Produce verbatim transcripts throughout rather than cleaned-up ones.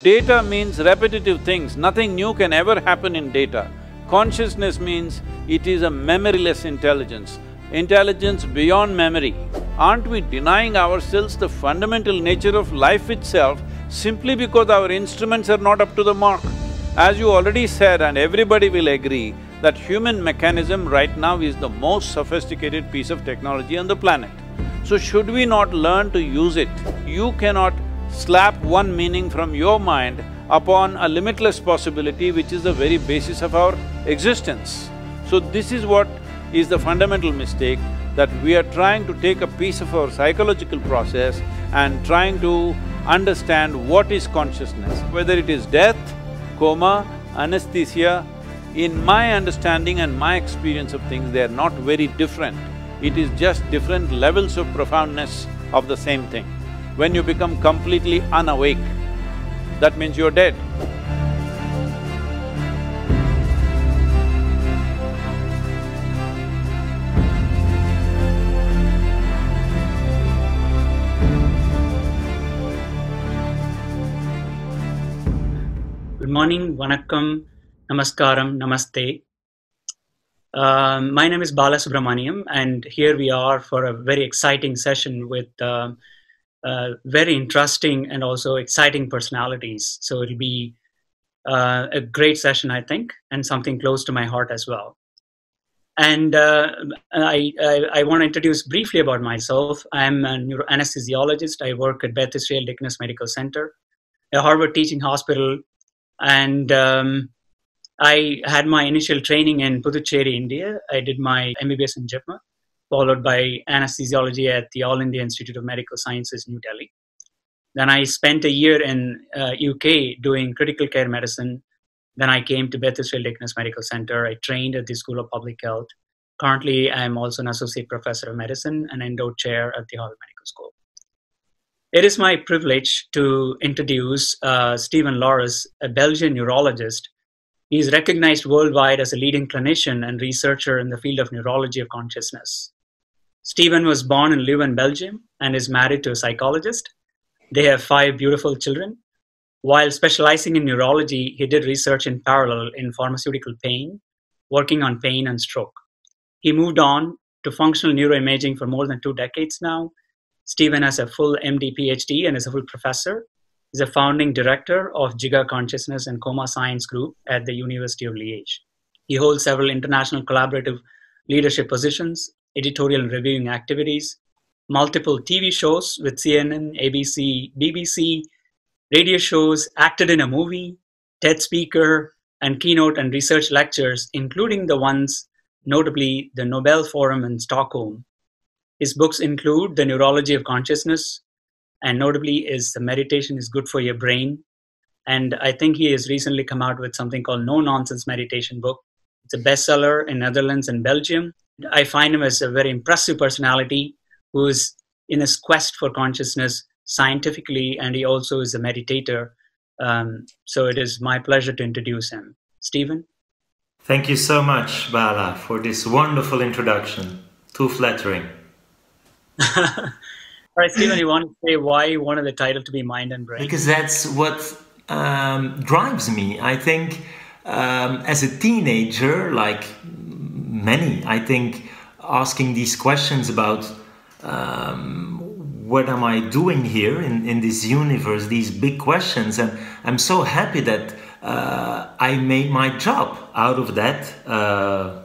Data means repetitive things, nothing new can ever happen in data. Consciousness means it is a memoryless intelligence, intelligence beyond memory. Aren't we denying ourselves the fundamental nature of life itself simply because our instruments are not up to the mark? As you already said, and everybody will agree, that human mechanism right now is the most sophisticated piece of technology on the planet. So should we not learn to use it? You cannot slap one meaning from your mind upon a limitless possibility which is the very basis of our existence. So this is what is the fundamental mistake, that we are trying to take a piece of our psychological process and trying to understand what is consciousness, whether it is death, coma, anesthesia. In my understanding and my experience of things, they are not very different. It is just different levels of profoundness of the same thing. When you become completely unawake, that means you're dead. Good morning, vanakkam, namaskaram, namaste. Uh, my name is Bala Subramaniam, and here we are for a very exciting session with uh, Uh, very interesting and also exciting personalities. So it'll be uh, a great session, I think, and something close to my heart as well. And uh, I, I, I want to introduce briefly about myself. I'm a neuroanesthesiologist. I work at Beth Israel Deaconess Medical Center, a Harvard teaching hospital. And um, I had my initial training in Puducherry, India. I did my M B B S in JIPMER, followed by anesthesiology at the All India Institute of Medical Sciences, New Delhi. Then I spent a year in uh, U K doing critical care medicine. Then I came to Beth Israel Deaconess Medical Center. I trained at the School of Public Health. Currently, I'm also an associate professor of medicine and endowed chair at the Harvard Medical School. It is my privilege to introduce uh, Steven Laureys, a Belgian neurologist. He is recognized worldwide as a leading clinician and researcher in the field of neurology of consciousness. Steven was born in Leuven, Belgium, and is married to a psychologist. They have five beautiful children. While specializing in neurology, he did research in parallel in pharmaceutical pain, working on pain and stroke. He moved on to functional neuroimaging for more than two decades now. Steven has a full M D, P H D, and is a full professor. He's a founding director of Jiga Consciousness and Coma Science Group at the University of Liège. He holds several international collaborative leadership positions, editorial and reviewing activities, multiple T V shows with C N N, A B C, B B C, radio shows, acted in a movie, TED speaker, and keynote and research lectures, including the ones, notably the Nobel Forum in Stockholm. His books include The Neurology of Consciousness, and notably is The Meditation is Good for Your Brain. And I think he has recently come out with something called No Nonsense Meditation book. It's a bestseller in Netherlands and Belgium. I find him as a very impressive personality who is in his quest for consciousness scientifically, and he also is a meditator. Um, so it is my pleasure to introduce him. Steven? Thank you so much, Bala, for this wonderful introduction. Too flattering. All right, Steven, you want to say why you wanted the title to be Mind and Brain? Because that's what um, drives me. I think um, as a teenager, like many, I think, asking these questions about um, what am I doing here in, in this universe, these big questions, and I'm so happy that uh, I made my job out of that uh,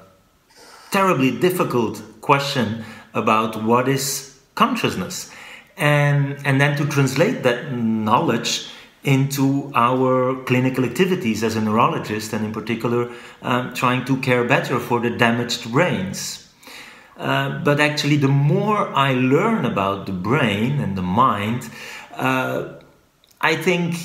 terribly difficult question about what is consciousness, and, and then to translate that knowledge into our clinical activities as a neurologist, and in particular um, trying to care better for the damaged brains. Uh, but actually, the more I learn about the brain and the mind, uh, I think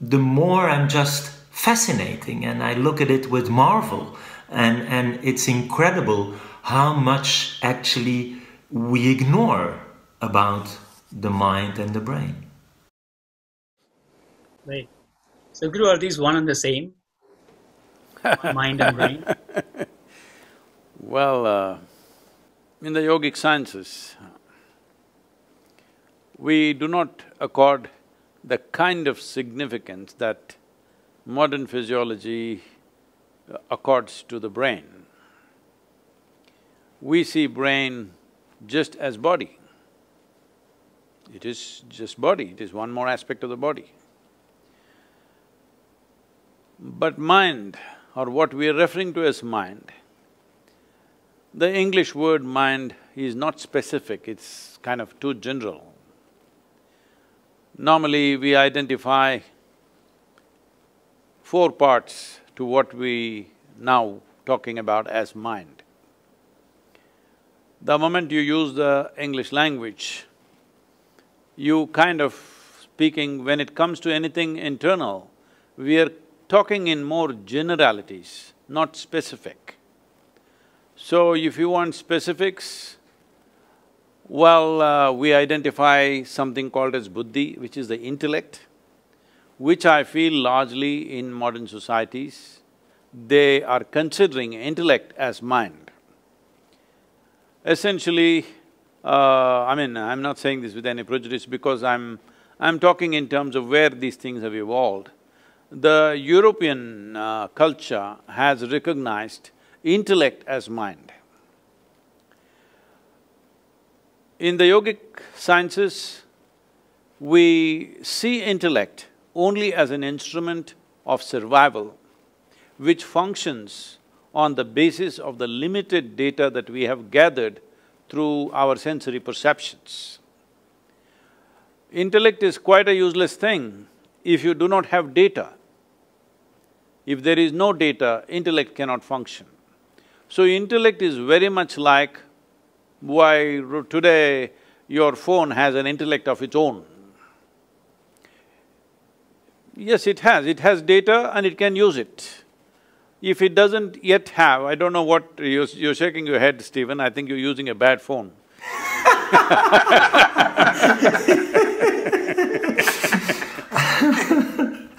the more I'm just fascinating, and I look at it with marvel, and, and it's incredible how much actually we ignore about the mind and the brain. Right. So, Guru, are these one and the same? Mind and brain? Well, uh, in the yogic sciences, we do not accord the kind of significance that modern physiology accords to the brain. We see brain just as body. It is just body, it is one more aspect of the body. But mind, or what we are referring to as mind, the English word mind is not specific, it's kind of too general. Normally, we identify four parts to what we now talking about as mind. The moment you use the English language, you kind of speaking, when it comes to anything internal, we are talking in more generalities, not specific. So if you want specifics, well, uh, we identify something called as buddhi, which is the intellect, which I feel largely in modern societies, they are considering intellect as mind. Essentially, uh, I mean, I'm not saying this with any prejudice because I'm… I'm talking in terms of where these things have evolved. The European uh, culture has recognized intellect as mind. In the yogic sciences, we see intellect only as an instrument of survival, which functions on the basis of the limited data that we have gathered through our sensory perceptions. Intellect is quite a useless thing if you do not have data. If there is no data, intellect cannot function. So intellect is very much like why today your phone has an intellect of its own. Yes, it has. It has data and it can use it. If it doesn't yet have, I don't know what… You're, you're shaking your head, Steven, I think you're using a bad phone Can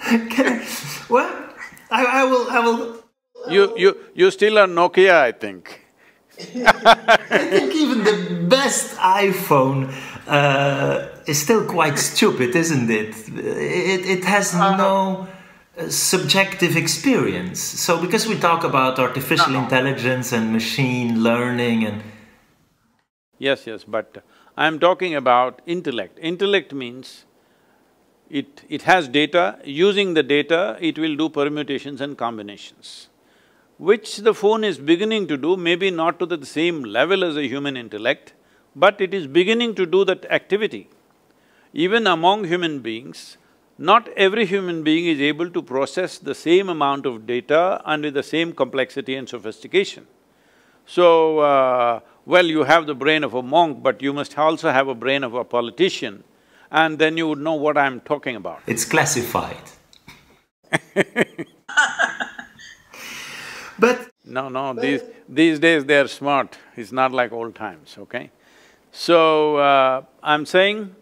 I, well, I, I will… I will… You… you… you still are Nokia, I think I think even the best iPhone uh, is still quite stupid, isn't it? It, it has uh, no uh, subjective experience. So because we talk about artificial no, no. intelligence and machine learning and… Yes, yes, but I'm talking about intellect. Intellect means it… it has data, using the data, it will do permutations and combinations, which the phone is beginning to do, maybe not to the same level as a human intellect, but it is beginning to do that activity. Even among human beings, not every human being is able to process the same amount of data under the same complexity and sophistication. So, uh, well, you have the brain of a monk, but you must also have a brain of a politician, and then you would know what I'm talking about. It's classified. But… No, no, but these… these days they are smart, it's not like old times, okay? So, uh, I'm saying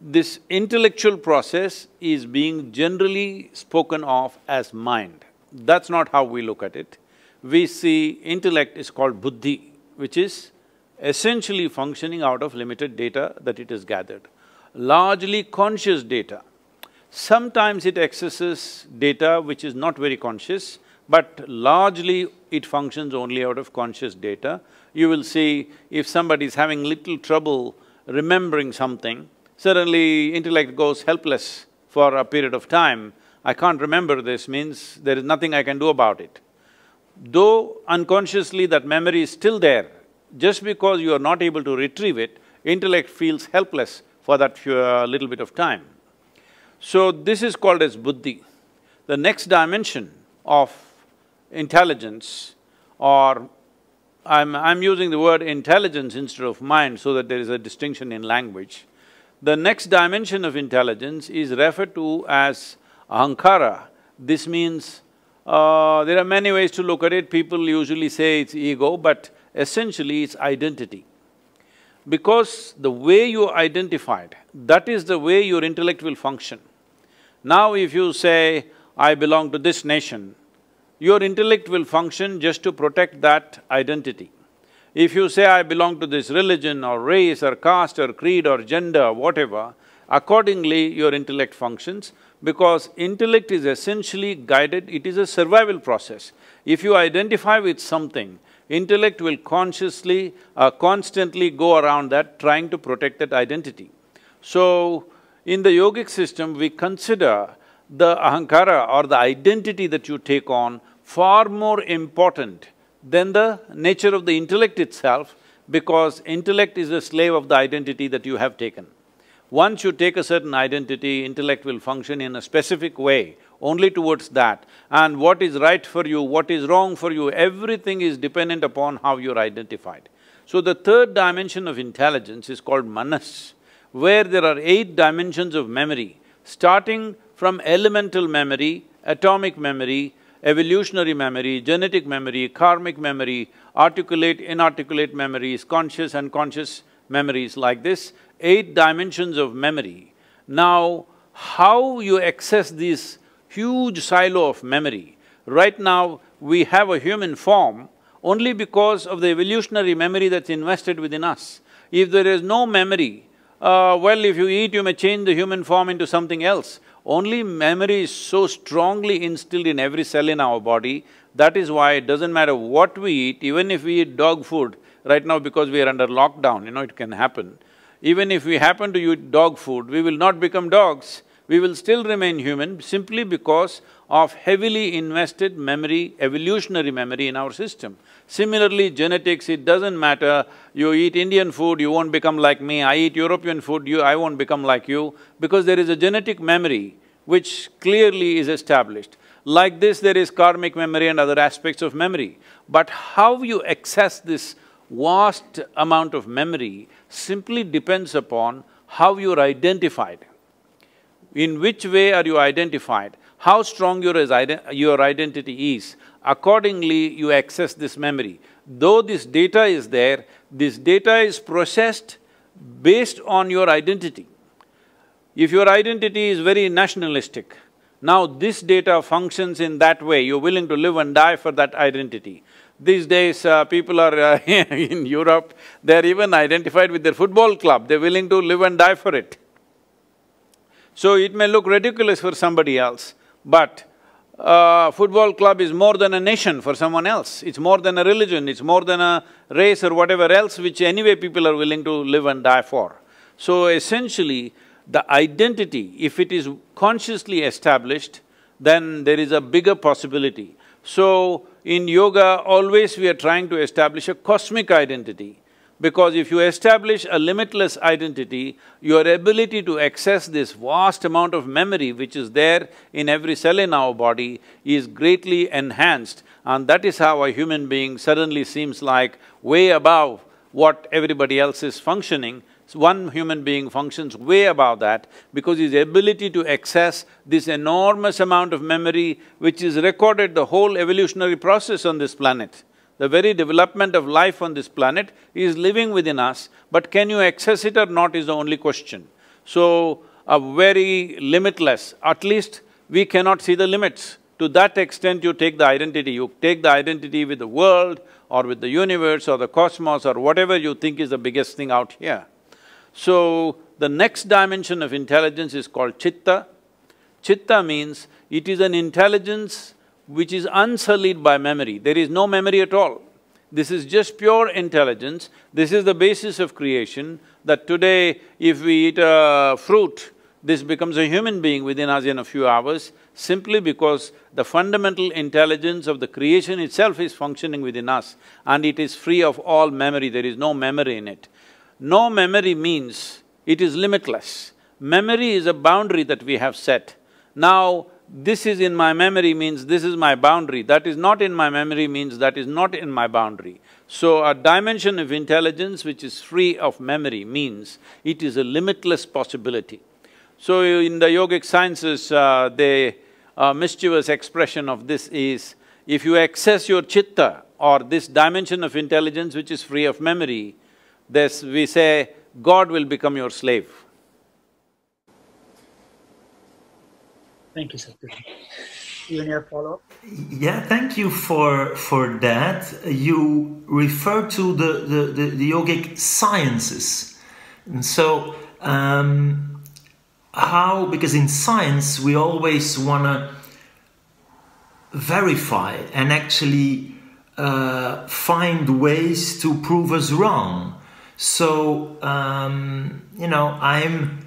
this intellectual process is being generally spoken of as mind. That's not how we look at it. We see intellect is called buddhi, which is essentially functioning out of limited data that it has gathered, largely conscious data. Sometimes it accesses data which is not very conscious, but largely it functions only out of conscious data. You will see if somebody is having little trouble remembering something, suddenly intellect goes helpless for a period of time. I can't remember this means there is nothing I can do about it. Though unconsciously that memory is still there, just because you are not able to retrieve it, intellect feels helpless for that few, uh, little bit of time. So this is called as buddhi. The next dimension of intelligence, or I'm… I'm using the word intelligence instead of mind so that there is a distinction in language. The next dimension of intelligence is referred to as ahankara. This means, uh, there are many ways to look at it, people usually say it's ego, but essentially it's identity. Because the way you identified, that is the way your intellect will function. Now if you say, I belong to this nation, your intellect will function just to protect that identity. If you say, I belong to this religion or race or caste or creed or gender or whatever, Accordingly, your intellect functions, because intellect is essentially guided, it is a survival process. If you identify with something, intellect will consciously, uh, constantly go around that, trying to protect that identity. So, in the yogic system, we consider the ahankara or the identity that you take on far more important than the nature of the intellect itself, because intellect is a slave of the identity that you have taken. Once you take a certain identity, intellect will function in a specific way, only towards that. And what is right for you, what is wrong for you, everything is dependent upon how you're identified. So the third dimension of intelligence is called manas, where there are eight dimensions of memory, starting from elemental memory, atomic memory, evolutionary memory, genetic memory, karmic memory, articulate, inarticulate memories, conscious, unconscious memories, like this, eight dimensions of memory. Now, how you access this huge silo of memory? Right now, we have a human form only because of the evolutionary memory that's invested within us. If there is no memory, uh, well, if you eat, you may change the human form into something else. Only memory is so strongly instilled in every cell in our body, that is why it doesn't matter what we eat, even if we eat dog food, right now because we are under lockdown, you know, it can happen. Even if we happen to eat dog food, we will not become dogs, we will still remain human simply because of heavily invested memory, evolutionary memory in our system. Similarly, genetics, it doesn't matter, you eat Indian food, you won't become like me, I eat European food, you, I won't become like you, because there is a genetic memory which clearly is established. Like this, there is karmic memory and other aspects of memory. But how you access this vast amount of memory simply depends upon how you're identified. In which way are you identified? How strong your, your identity is, accordingly you access this memory. Though this data is there, this data is processed based on your identity. If your identity is very nationalistic, now this data functions in that way, you're willing to live and die for that identity. These days, uh, people are uh, in Europe, they're even identified with their football club, they're willing to live and die for it. So it may look ridiculous for somebody else, but uh, football club is more than a nation for someone else, it's more than a religion, it's more than a race or whatever else, which anyway people are willing to live and die for. So essentially, the identity, if it is consciously established, then there is a bigger possibility. So, in yoga, always we are trying to establish a cosmic identity, because if you establish a limitless identity, your ability to access this vast amount of memory which is there in every cell in our body is greatly enhanced, and that is how a human being suddenly seems like way above what everybody else is functioning. One human being functions way above that, because his ability to access this enormous amount of memory which is recorded the whole evolutionary process on this planet. The very development of life on this planet is living within us, but can you access it or not is the only question. So, a very limitless, at least we cannot see the limits. To that extent, you take the identity. You take the identity with the world or with the universe or the cosmos or whatever you think is the biggest thing out here. So, the next dimension of intelligence is called chitta. Chitta means it is an intelligence which is unsullied by memory. There is no memory at all. This is just pure intelligence. This is the basis of creation, that today if we eat a fruit, this becomes a human being within us in a few hours, simply because the fundamental intelligence of the creation itself is functioning within us, and it is free of all memory, there is no memory in it. No memory means it is limitless. Memory is a boundary that we have set. Now, this is in my memory means this is my boundary, that is not in my memory means that is not in my boundary. So, a dimension of intelligence which is free of memory means it is a limitless possibility. So, in the yogic sciences, uh, the uh, mischievous expression of this is, if you access your chitta or this dimension of intelligence which is free of memory, this, we say, God will become your slave. Thank you, Sadhguru. You want to follow? Yeah, thank you for for that. You refer to the, the, the, the yogic sciences. And so, um, How? Because in science, we always want to verify and actually uh, find ways to prove us wrong. So, um, you know, I'm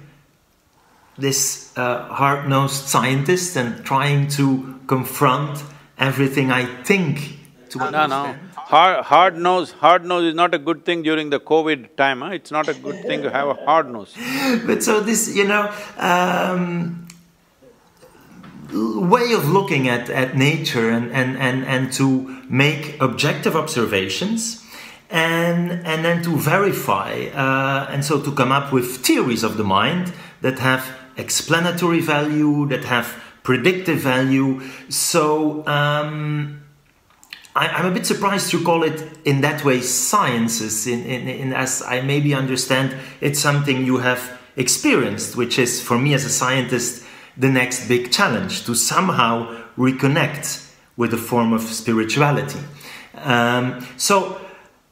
this uh, hard-nosed scientist and trying to confront everything I think to no, understand. No. Hard, hard nose, hard nose is not a good thing during the COVID time, huh? It's not a good thing to have a hard nose. But so this, you know, um, way of looking at, at nature and, and, and, and to make objective observations and, and then to verify uh, and so to come up with theories of the mind that have explanatory value, that have predictive value. So, um, I, I'm a bit surprised you call it in that way sciences, in, in, in as I maybe understand it's something you have experienced, which is for me as a scientist the next big challenge, to somehow reconnect with a form of spirituality. Um, so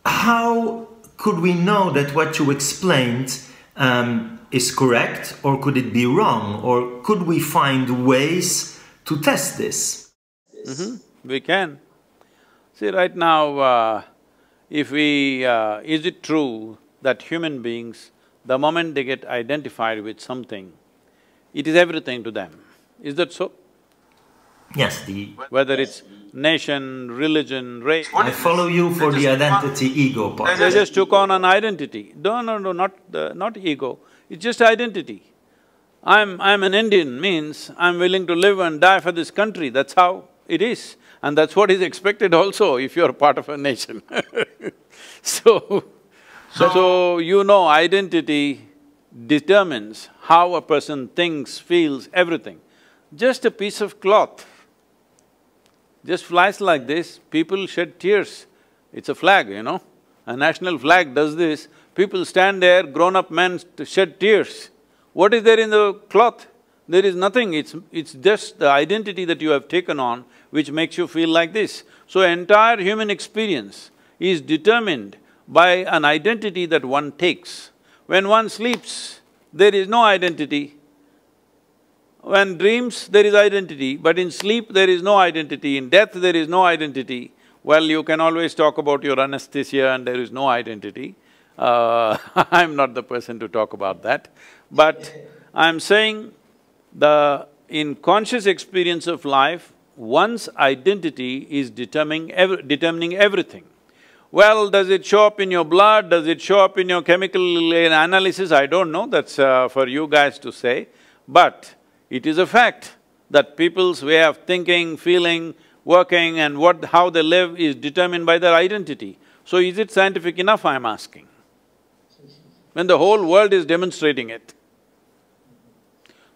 how could we know that what you explained um, is correct, or could it be wrong, or could we find ways to test this? Mm-hmm. We can. See, right now, uh, if we… Uh, is it true that human beings, the moment they get identified with something, it is everything to them. Is that so? Yes, the… Whether it's nation, religion, race… I follow you for the identity ego part. They just took on an identity. No, no, no, not, the, not ego, it's just identity. I'm… I'm an Indian means I'm willing to live and die for this country, that's how it is. And that's what is expected also if you're part of a nation. so, so, so, you know, identity determines how a person thinks, feels, everything. Just a piece of cloth, just flies like this, people shed tears. It's a flag, you know. A national flag does this, people stand there, grown-up men shed tears. What is there in the cloth? There is nothing, it's… it's just the identity that you have taken on which makes you feel like this. So entire human experience is determined by an identity that one takes. When one sleeps, there is no identity. When dreams, there is identity, but in sleep there is no identity, in death there is no identity. Well, you can always talk about your anesthesia and there is no identity. Uh, I'm not the person to talk about that, but I'm saying the… in conscious experience of life, one's identity is determining, ev determining everything. Well, does it show up in your blood, does it show up in your chemical analysis? I don't know, that's uh, for you guys to say. But it is a fact that people's way of thinking, feeling, working and what… how they live is determined by their identity. So is it scientific enough, I'm asking, when the whole world is demonstrating it?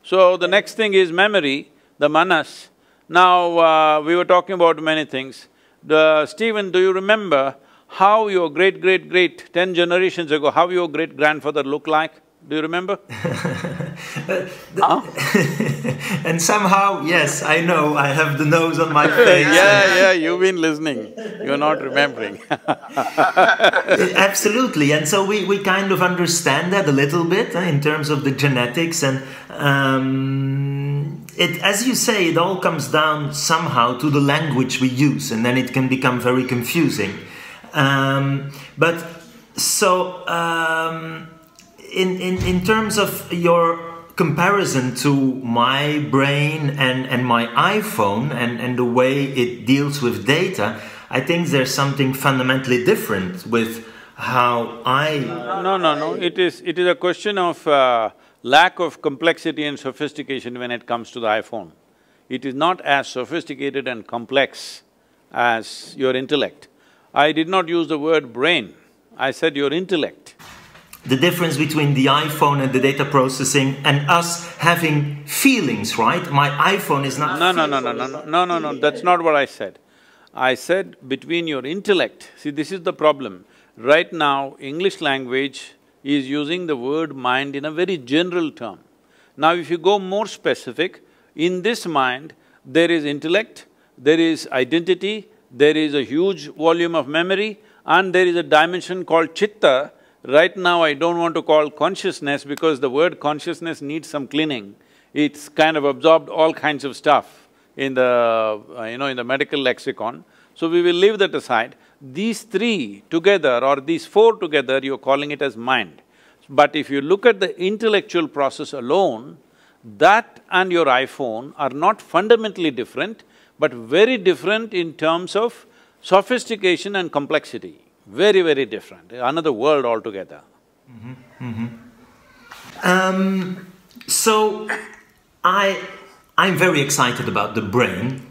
So the next thing is memory, the manas. Now, uh, we were talking about many things. The… Steven, do you remember how your great-great-great, ten generations ago, how your great-grandfather looked like? Do you remember? uh, huh? And somehow, yes, I know, I have the nose on my face. Yeah, yeah, you've been listening, you're not remembering. Absolutely, and so we, we kind of understand that a little bit uh, in terms of the genetics and um, it, as you say, it all comes down somehow to the language we use, and then it can become very confusing. Um, but so… Um, In, in, in terms of your comparison to my brain and, and my iPhone and, and the way it deals with data, I think there's something fundamentally different with how I… No, no, no, no. It is, it is a question of uh, lack of complexity and sophistication when it comes to the iPhone. It is not as sophisticated and complex as your intellect. I did not use the word brain, I said your intellect. The difference between the iPhone and the data processing and us having feelings, right? My iPhone is not… No, no, no, no, no, no, no, no, no, that's not what I said. I said between your intellect. See, this is the problem. Right now, English language is using the word mind in a very general term. Now, if you go more specific, in this mind, there is intellect, there is identity, there is a huge volume of memory, and there is a dimension called chitta. Right now, I don't want to call consciousness because the word consciousness needs some cleaning. It's kind of absorbed all kinds of stuff in the, uh, you know, in the medical lexicon. So we will leave that aside. These three together or these four together, you're calling it as mind. But if you look at the intellectual process alone, that and your iPhone are not fundamentally different, but very different in terms of sophistication and complexity. Very, very different, another world altogether. Mm-hmm. Mm-hmm. Um, so, I, I'm very excited about the brain.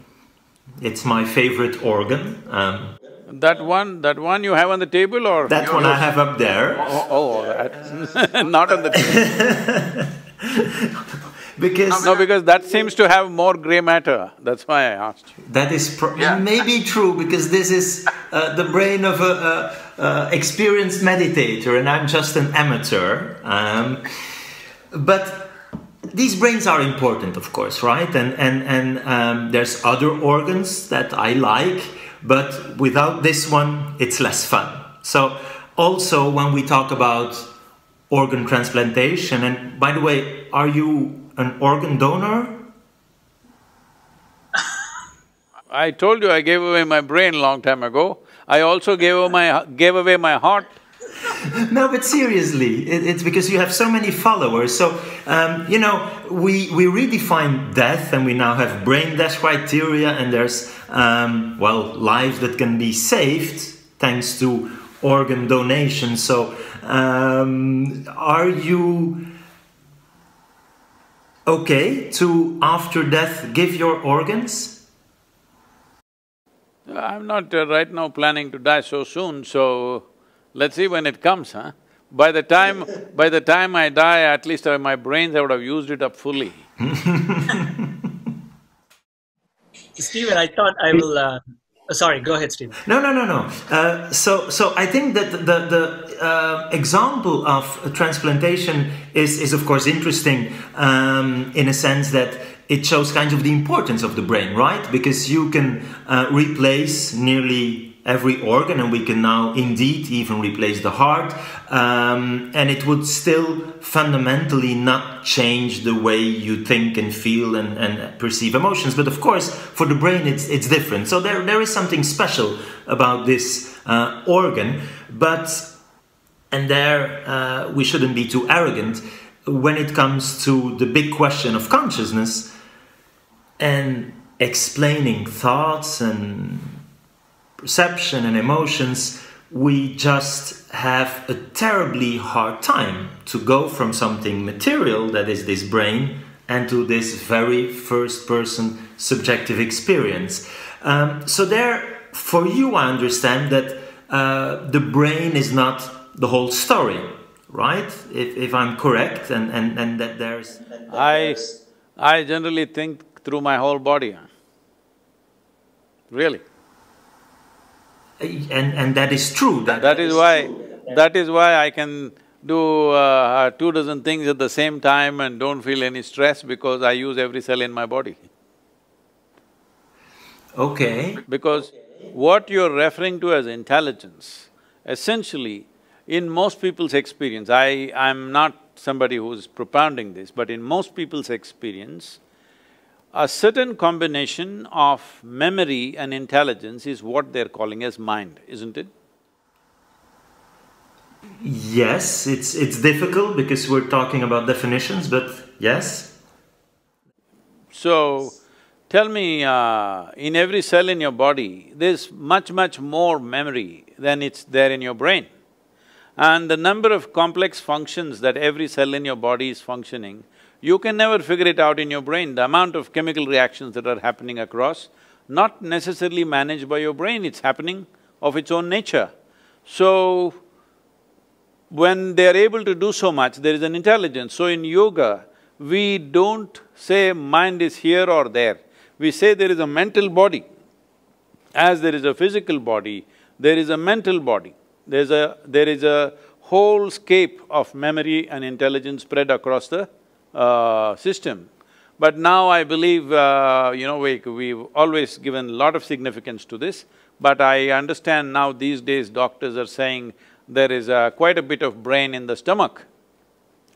It's my favorite organ. Um, That one, that one you have on the table or… That one I have up there. Oh, oh that. Not on the table. Because… No, because that seems to have more grey matter, that's why I asked you. That is pro yeah. maybe true because this is uh, the brain of an uh, experienced meditator and I'm just an amateur. Um, but these brains are important, of course, right? And, and, and um, there's other organs that I like. But without this one, it's less fun. So also when we talk about organ transplantation, and by the way, are you an organ donor? I told you I gave away my brain long time ago. I also gave away my, gave away my heart. No, but seriously, it, it's because you have so many followers. So, um, you know, we, we redefine death and we now have brain death criteria and there's, um, well, life that can be saved thanks to organ donation. So, um, are you okay to, after death, give your organs? I'm not uh, right now planning to die so soon, so… Let's see when it comes, huh? By the time… by the time I die, at least I, my brains, I would have used it up fully. Steven, I thought I will… Uh... Oh, sorry, go ahead, Steven. No, no, no, no. Uh, so, so I think that the, the uh, example of transplantation is, is of course interesting um, in a sense that it shows kind of the importance of the brain, right? Because you can uh, replace nearly every organ, and we can now indeed even replace the heart, um, and it would still fundamentally not change the way you think and feel and, and perceive emotions. But of course, for the brain, it's, it's different. So there, there is something special about this uh, organ, but, and there uh, we shouldn't be too arrogant, when it comes to the big question of consciousness and explaining thoughts and perception and emotions, we just have a terribly hard time to go from something material, that is this brain, and to this very first-person subjective experience. Um, so there, for you, I understand that uh, the brain is not the whole story, right? If, if I'm correct, and, and, and that there's… That there's... I, I generally think through my whole body, really. And, and that is true. That, that, that is, is why… True. That is why I can do uh, two dozen things at the same time and don't feel any stress because I use every cell in my body. Okay. Because okay. what you're referring to as intelligence, essentially, in most people's experience, I… I'm not somebody who's propounding this, but in most people's experience, a certain combination of memory and intelligence is what they're calling as mind, isn't it? Yes, it's… it's difficult because we're talking about definitions, but yes. So, tell me, uh, in every cell in your body, there's much, much more memory than it's there in your brain. And the number of complex functions that every cell in your body is functioning, you can never figure it out in your brain. The amount of chemical reactions that are happening across, not necessarily managed by your brain, it's happening of its own nature. So, when they are able to do so much, there is an intelligence. So in yoga, we don't say mind is here or there. We say there is a mental body. As there is a physical body, there is a mental body. There's a… there is a whole scape of memory and intelligence spread across the… Uh, system. But now I believe, uh, you know, we, we've always given a lot of significance to this, but I understand now these days doctors are saying there is uh, quite a bit of brain in the stomach.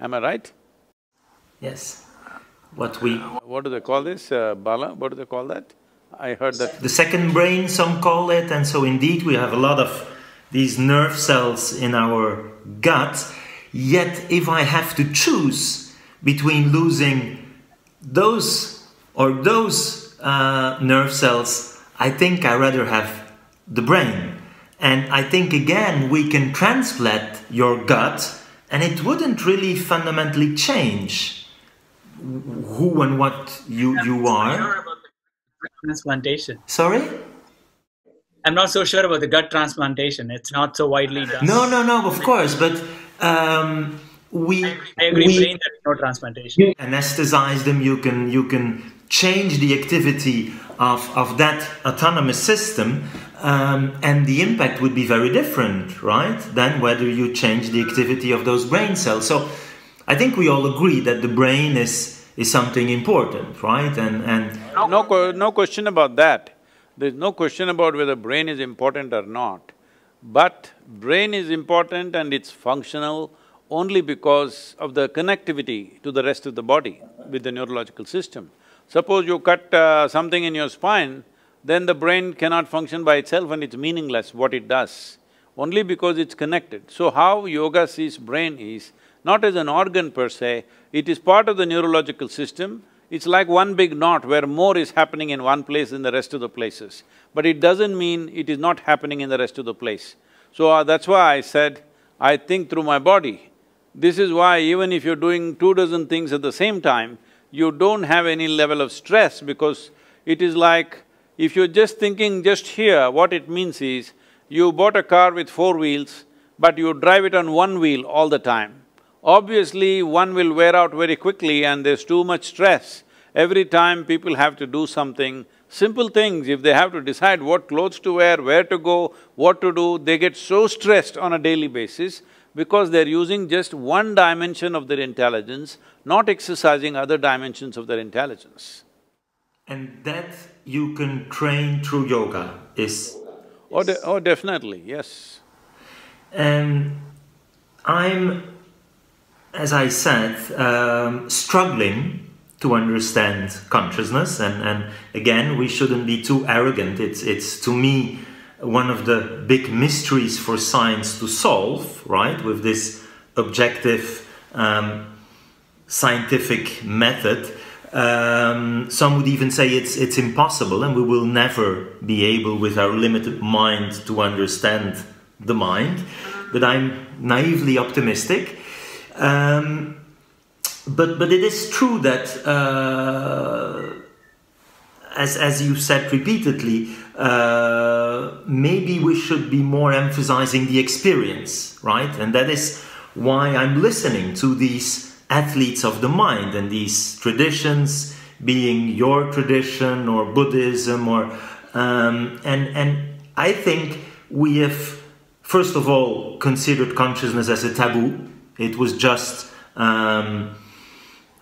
Am I right? Yes. what we… What do they call this, uh, Bala? What do they call that? I heard that… The second brain, some call it, and so indeed we have a lot of these nerve cells in our gut. Yet if I have to choose between losing those or those uh, nerve cells, I think I rather have the brain. And I think again we can transplant your gut and it wouldn't really fundamentally change who and what you, you are. I'm not so sure about the gut transplantation. Sorry? I'm not so sure about the gut transplantation. It's not so widely done. No, no, no, of course, but um, we... I agree, I agree we, brain, there's no transplantation. You anesthetize them, you can, you can change the activity of, of that autonomous system, um, and the impact would be very different, right, than whether you change the activity of those brain cells. So I think we all agree that the brain is, is something important, right? And, and no, no question about that. There's no question about whether brain is important or not. But brain is important and it's functional only because of the connectivity to the rest of the body with the neurological system. Suppose you cut uh, something in your spine, then the brain cannot function by itself and it's meaningless what it does, only because it's connected. So how yoga sees brain is not as an organ per se, it is part of the neurological system. It's like one big knot where more is happening in one place than the rest of the places. But it doesn't mean it is not happening in the rest of the place. So uh, that's why I said, I think through my body. This is why even if you're doing two dozen things at the same time, you don't have any level of stress, because it is like, if you're just thinking just here, what it means is, you bought a car with four wheels, but you drive it on one wheel all the time. Obviously, one will wear out very quickly and there's too much stress. Every time people have to do something, simple things, if they have to decide what clothes to wear, where to go, what to do, they get so stressed on a daily basis, because they're using just one dimension of their intelligence, not exercising other dimensions of their intelligence. And that you can train through yoga, is… Oh, de oh definitely, yes. And I'm, as I said, um, struggling to understand consciousness, and, and again, we shouldn't be too arrogant. It's, it's to me, one of the big mysteries for science to solve, right, with this objective um, scientific method. Um, some would even say it's, it's impossible and we will never be able with our limited mind to understand the mind. But I'm naively optimistic. Um, but, but it is true that, uh, as, as you said repeatedly, Uh, maybe we should be more emphasizing the experience, right? And that is why I'm listening to these athletes of the mind and these traditions, being your tradition or Buddhism, or um, and and I think we have first of all considered consciousness as a taboo. It was just um,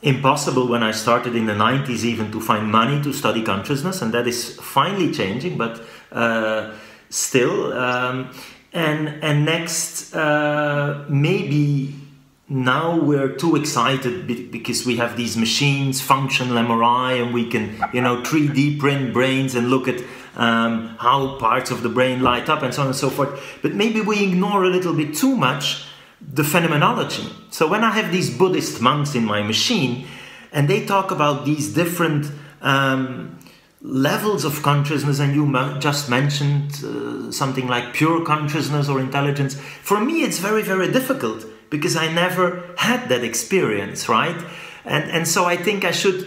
impossible when I started in the nineties even to find money to study consciousness, and that is finally changing, but uh, still. Um, and, and next, uh, maybe now we're too excited because we have these machines, functional M R I, and we can, you know, three D print brains and look at um, how parts of the brain light up and so on and so forth. But maybe we ignore a little bit too much the phenomenology. So when I have these Buddhist monks in my machine and they talk about these different um, levels of consciousness, and you just mentioned uh, something like pure consciousness or intelligence, for me it's very, very difficult because I never had that experience, right? And, and so I think I should…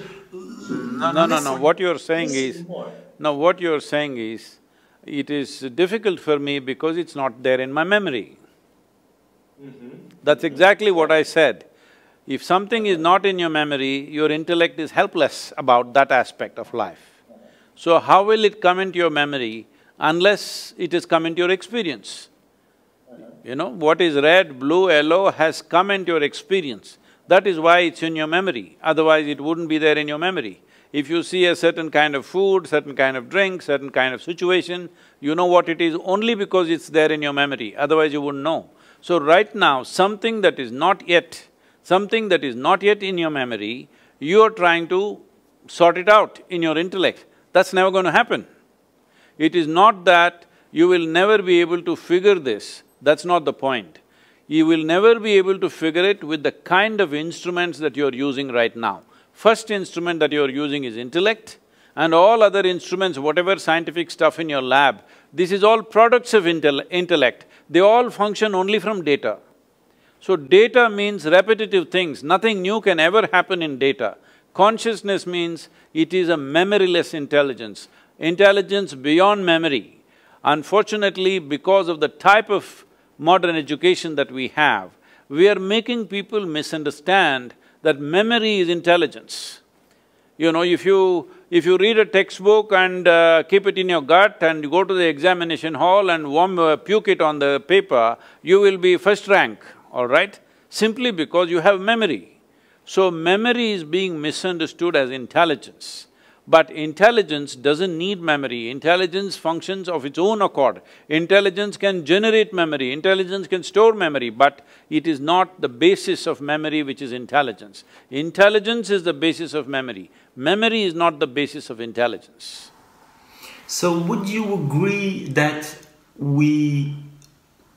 No, no, no, no, what you're saying is… No, what you're saying is, it is difficult for me because it's not there in my memory. Mm-hmm. That's exactly what I said. If something is not in your memory, your intellect is helpless about that aspect of life. So how will it come into your memory unless it has come into your experience? You know, what is red, blue, yellow has come into your experience. That is why it's in your memory, otherwise it wouldn't be there in your memory. If you see a certain kind of food, certain kind of drink, certain kind of situation, you know what it is only because it's there in your memory, otherwise you wouldn't know. So right now, something that is not yet, something that is not yet in your memory, you're trying to sort it out in your intellect. That's never going to happen. It is not that you will never be able to figure this, that's not the point. You will never be able to figure it with the kind of instruments that you're using right now. First instrument that you're using is intellect, and all other instruments, whatever scientific stuff in your lab, this is all products of intell- intellect. They all function only from data. So data means repetitive things, nothing new can ever happen in data. Consciousness means it is a memoryless intelligence, intelligence beyond memory. Unfortunately, because of the type of modern education that we have, we are making people misunderstand that memory is intelligence. You know, if you… if you read a textbook and uh, keep it in your gut and you go to the examination hall and warm, uh, puke it on the paper, you will be first rank, all right? Simply because you have memory. So memory is being misunderstood as intelligence. But intelligence doesn't need memory, intelligence functions of its own accord. Intelligence can generate memory, intelligence can store memory, but it is not the basis of memory which is intelligence. Intelligence is the basis of memory. Memory is not the basis of intelligence. So would you agree that we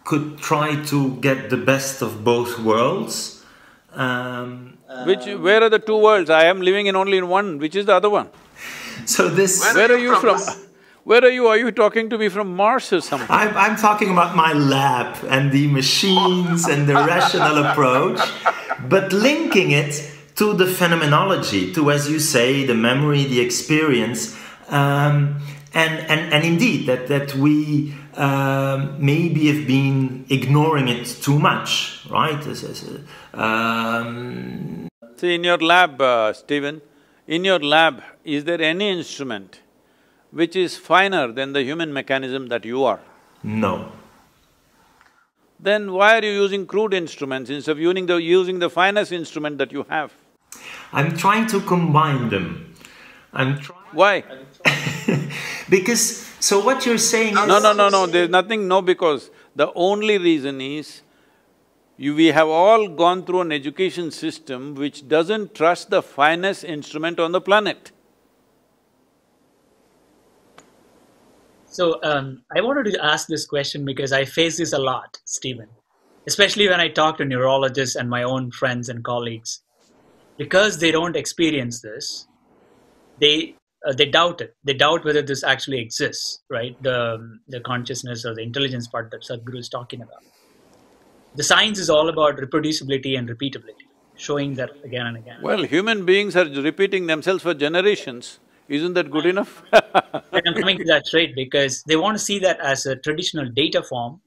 could try to get the best of both worlds? Um, which… where are the two worlds? I am living in only in one, which is the other one? So this… Where are you from? Where are you? Are you talking to me from Mars or something? I'm, I'm talking about my lab and the machines and the rational approach, but linking it to the phenomenology, to, as you say, the memory, the experience, um, and, and, and indeed that, that we um, maybe have been ignoring it too much, right? As, as, uh, um... See, in your lab, uh, Steven, in your lab, is there any instrument which is finer than the human mechanism that you are? No. Then why are you using crude instruments instead of using the, using the finest instrument that you have? I'm trying to combine them. I'm trying… Why? Because… so what you're saying no, is… No, no, no, no, there's nothing no because. The only reason is, you, we have all gone through an education system which doesn't trust the finest instrument on the planet. So, um, I wanted to ask this question because I face this a lot, Steven, especially when I talk to neurologists and my own friends and colleagues. Because they don't experience this, they, uh, they doubt it. They doubt whether this actually exists, right? The, the consciousness or the intelligence part that Sadhguru is talking about. The science is all about reproducibility and repeatability, showing that again and again. Well, human beings are repeating themselves for generations. Isn't that good enough? And I'm coming to that straight because they want to see that as a traditional data form,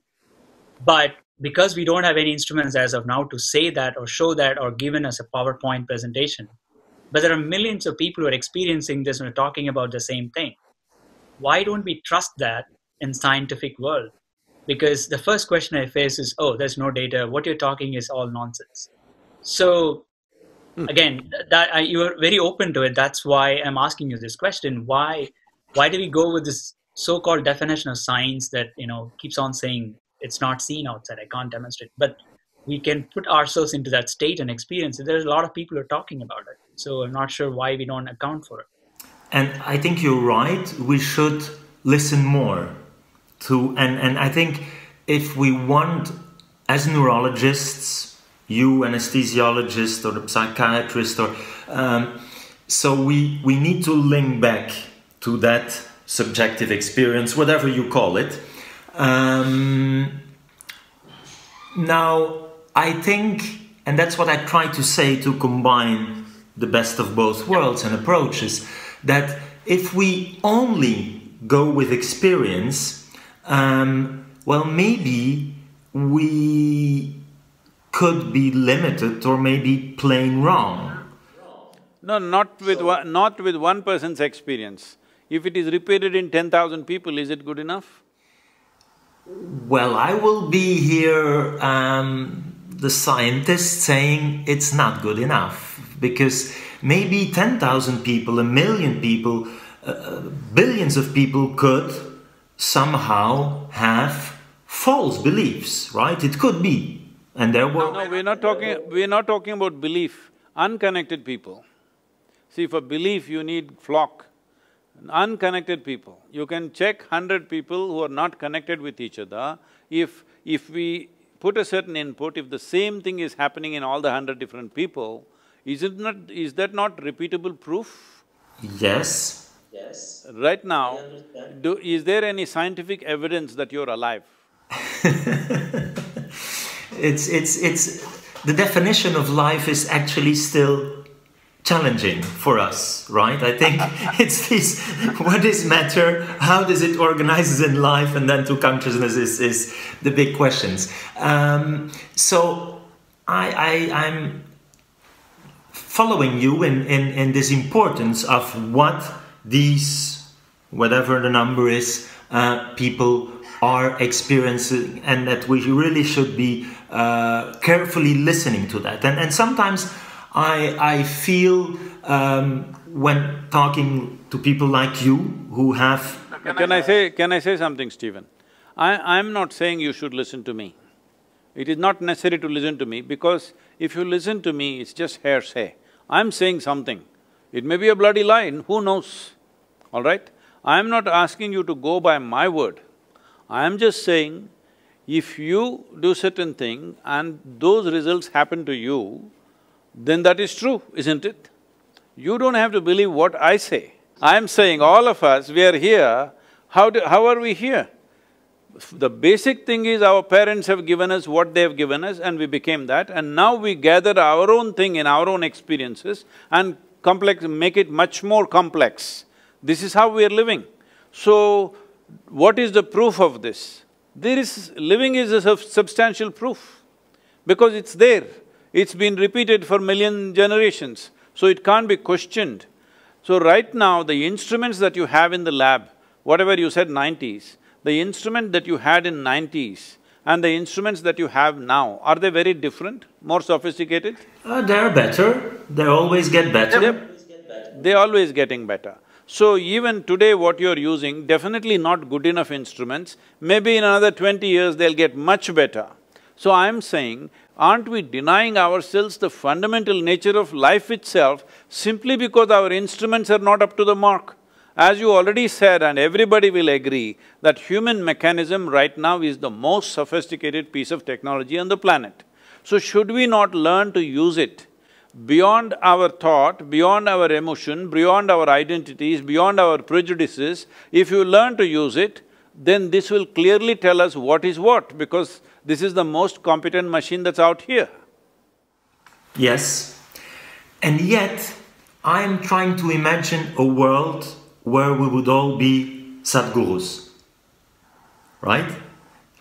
but because we don't have any instruments as of now to say that or show that or given as a PowerPoint presentation, but there are millions of people who are experiencing this and are talking about the same thing. Why don't we trust that in scientific world? Because the first question I face is, oh, there's no data. What you're talking is all nonsense. So, again, that uh, you are very open to it. That's why I'm asking you this question. Why, why do we go with this so-called definition of science that, you know, keeps on saying it's not seen outside, I can't demonstrate, but we can put ourselves into that state and experience it. There's a lot of people who are talking about it. So I'm not sure why we don't account for it. And I think you're right. We should listen more to, and, and I think if we want, as neurologists, you anesthesiologist or a psychiatrist or um, so we we need to link back to that subjective experience, whatever you call it. Um, now I think, and that's what I try to say, to combine the best of both worlds and approaches, that if we only go with experience, um, well, maybe we could be limited or maybe plain wrong. No, not with, so, one, not with one person's experience. If it is repeated in ten thousand people, is it good enough? Well, I will be here, um, the scientist, saying it's not good enough. Because maybe ten thousand people, a million people, uh, billions of people could somehow have false beliefs, right? It could be. And there were… No, no, we're not talking… we're not talking about belief. Unconnected people, See, for belief you need flock, unconnected people. You can check hundred people who are not connected with each other. If… if we put a certain input, if the same thing is happening in all the hundred different people, is it not… is that not repeatable proof? Yes. Yes. Right now, do… is there any scientific evidence that you're alive? It's… it's… it's… the definition of life is actually still challenging for us, right? I think it's this, what is matter, how does it organize in life, and then to consciousness is, is the big questions. Um, so I, I, I'm following you in, in, in this importance of what these, whatever the number is, uh, people are experiencing, and that we really should be uh, carefully listening to that. And, and sometimes I, I feel um, when talking to people like you who have… Can, can I, I say… can I say something, Steven? I… I'm not saying you should listen to me. It is not necessary to listen to me, because if you listen to me, it's just hearsay. I'm saying something. It may be a bloody lie, and who knows, all right? I'm not asking you to go by my word. I'm just saying, if you do certain thing and those results happen to you, then that is true, isn't it? You don't have to believe what I say. I'm saying all of us, we are here, how do… how are we here? The basic thing is our parents have given us what they have given us and we became that, and now we gather our own thing in our own experiences and complex… make it much more complex. This is how we are living. So, what is the proof of this? There is… living is a sub- substantial proof, because it's there. It's been repeated for million generations, so it can't be questioned. So right now, the instruments that you have in the lab, whatever you said nineties, the instrument that you had in nineties and the instruments that you have now, are they very different, more sophisticated? Uh, they're better. They always get better. They're, they're always getting better. So even today what you're using, definitely not good enough instruments. Maybe in another twenty years, they'll get much better. So I'm saying, aren't we denying ourselves the fundamental nature of life itself simply because our instruments are not up to the mark? As you already said, and everybody will agree, that human mechanism right now is the most sophisticated piece of technology on the planet. So should we not learn to use it beyond our thought, beyond our emotion, beyond our identities, beyond our prejudices? If you learn to use it, then this will clearly tell us what is what, because this is the most competent machine that's out here. Yes. And yet, I'm trying to imagine a world where we would all be Sadhgurus, right?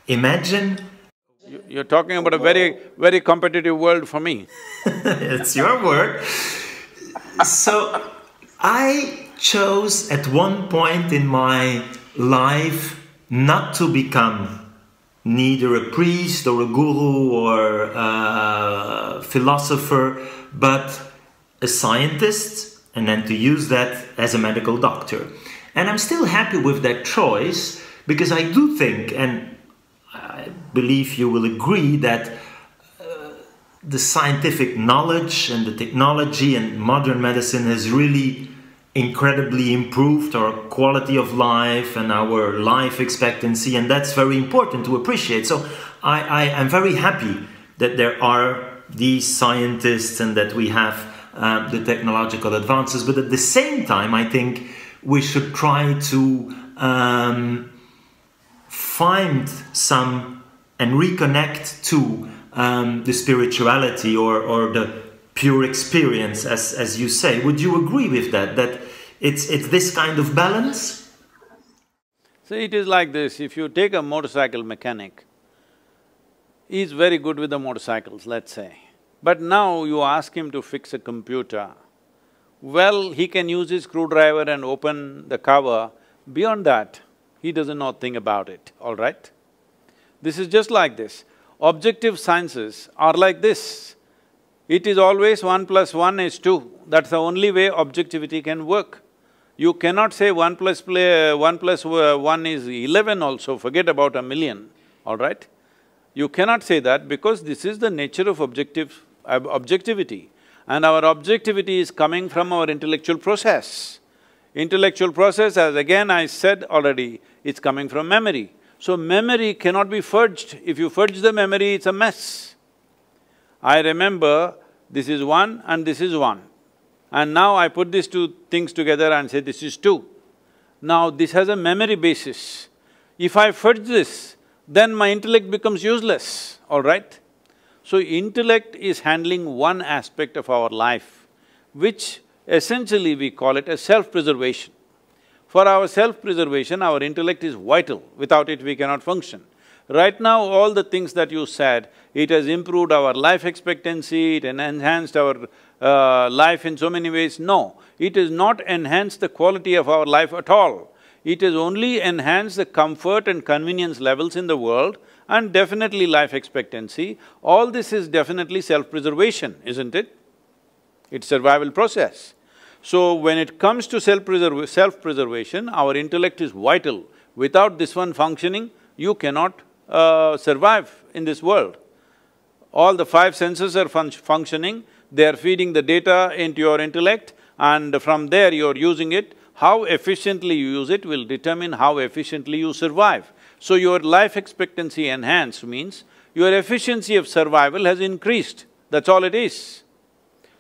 Imagine… You're talking about a very, very competitive world for me. It's your word. So, I chose at one point in my life not to become neither a priest or a guru or a philosopher, but a scientist, and then to use that as a medical doctor. And I'm still happy with that choice, because I do think, and I believe you will agree, that uh, the scientific knowledge and the technology and modern medicine has really incredibly improved our quality of life and our life expectancy, and that's very important to appreciate. So I, I am very happy that there are these scientists and that we have uh, the technological advances, but at the same time I think we should try to um, find some and reconnect to um, the spirituality or, or the pure experience, as, as you say. Would you agree with that, that it's, it's this kind of balance? See, it is like this, if you take a motorcycle mechanic, he's very good with the motorcycles, let's say. But now you ask him to fix a computer, well, he can use his screwdriver and open the cover. Beyond that, he doesn't know a thing about it, all right? This is just like this. Objective sciences are like this. It is always one plus one is two, that's the only way objectivity can work. You cannot say one plus play, one plus one is eleven also, forget about a million, all right? You cannot say that, because this is the nature of objective… objectivity. and our objectivity is coming from our intellectual process. Intellectual process, as again I said already, it's coming from memory. So memory cannot be fudged. If you fudge the memory, it's a mess. I remember this is one and this is one. And now I put these two things together and say this is two. Now this has a memory basis. If I fudge this, then my intellect becomes useless, all right? So intellect is handling one aspect of our life, which essentially we call it as self-preservation. For our self-preservation, our intellect is vital. Without it, we cannot function. Right now, all the things that you said, it has improved our life expectancy, it enhanced our uh, life in so many ways. No, it has not enhanced the quality of our life at all. It has only enhanced the comfort and convenience levels in the world and definitely life expectancy. All this is definitely self-preservation, isn't it? It's survival process. So when it comes to self-preserv- self-preservation, our intellect is vital. Without this one functioning, you cannot uh, survive in this world. All the five senses are fun- functioning, they are feeding the data into your intellect and from there you're using it. How efficiently you use it will determine how efficiently you survive. So your life expectancy enhanced means your efficiency of survival has increased, that's all it is.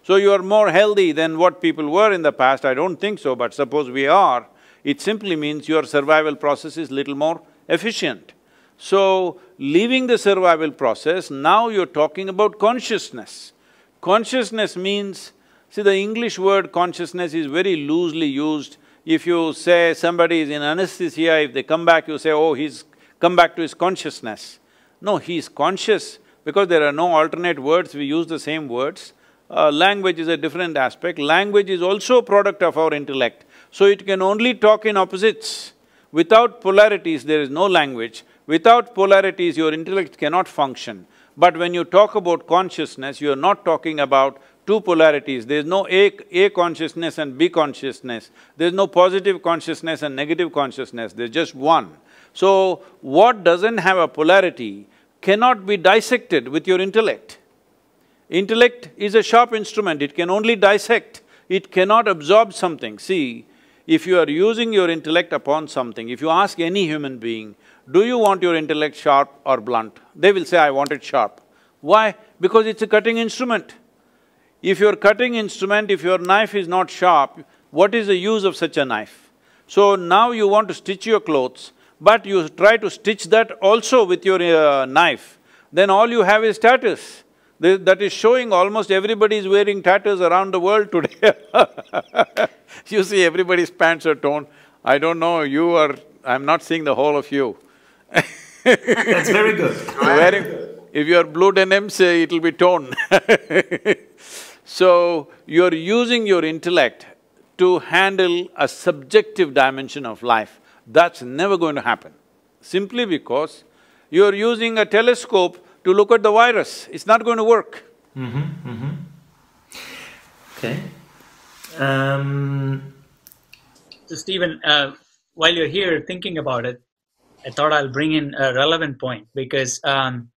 So you are more healthy than what people were in the past, I don't think so, but suppose we are, it simply means your survival process is little more efficient. So, leaving the survival process, now you're talking about consciousness. Consciousness means… See, the English word consciousness is very loosely used. If you say somebody is in anesthesia, if they come back, you say, oh, he's come back to his consciousness. No, he's conscious because there are no alternate words, we use the same words. Uh, language is a different aspect. Language is also a product of our intellect, so it can only talk in opposites. Without polarities, there is no language. Without polarities, your intellect cannot function. But when you talk about consciousness, you are not talking about two polarities. There is no A, A consciousness and B consciousness. There is no positive consciousness and negative consciousness, there is just one. So, what doesn't have a polarity cannot be dissected with your intellect. Intellect is a sharp instrument, it can only dissect, it cannot absorb something. See, if you are using your intellect upon something, if you ask any human being, do you want your intellect sharp or blunt? They will say, I want it sharp. Why? Because it's a cutting instrument. If your cutting instrument, if your knife is not sharp, what is the use of such a knife? So now you want to stitch your clothes, but you try to stitch that also with your uh, knife, then all you have is tatters. Th- that is showing almost everybody is wearing tatters around the world today. You see, everybody's pants are torn. I don't know, you are… I'm not seeing the whole of you. That's very good. Very good. If you're blue denim, say, it'll be torn. So, you're using your intellect to handle a subjective dimension of life. That's never going to happen, simply because you're using a telescope to look at the virus. It's not going to work. Mm-hmm, mm-hmm. Okay. Um... So, Steven, uh, while you're here thinking about it, I thought I'll bring in a relevant point because um,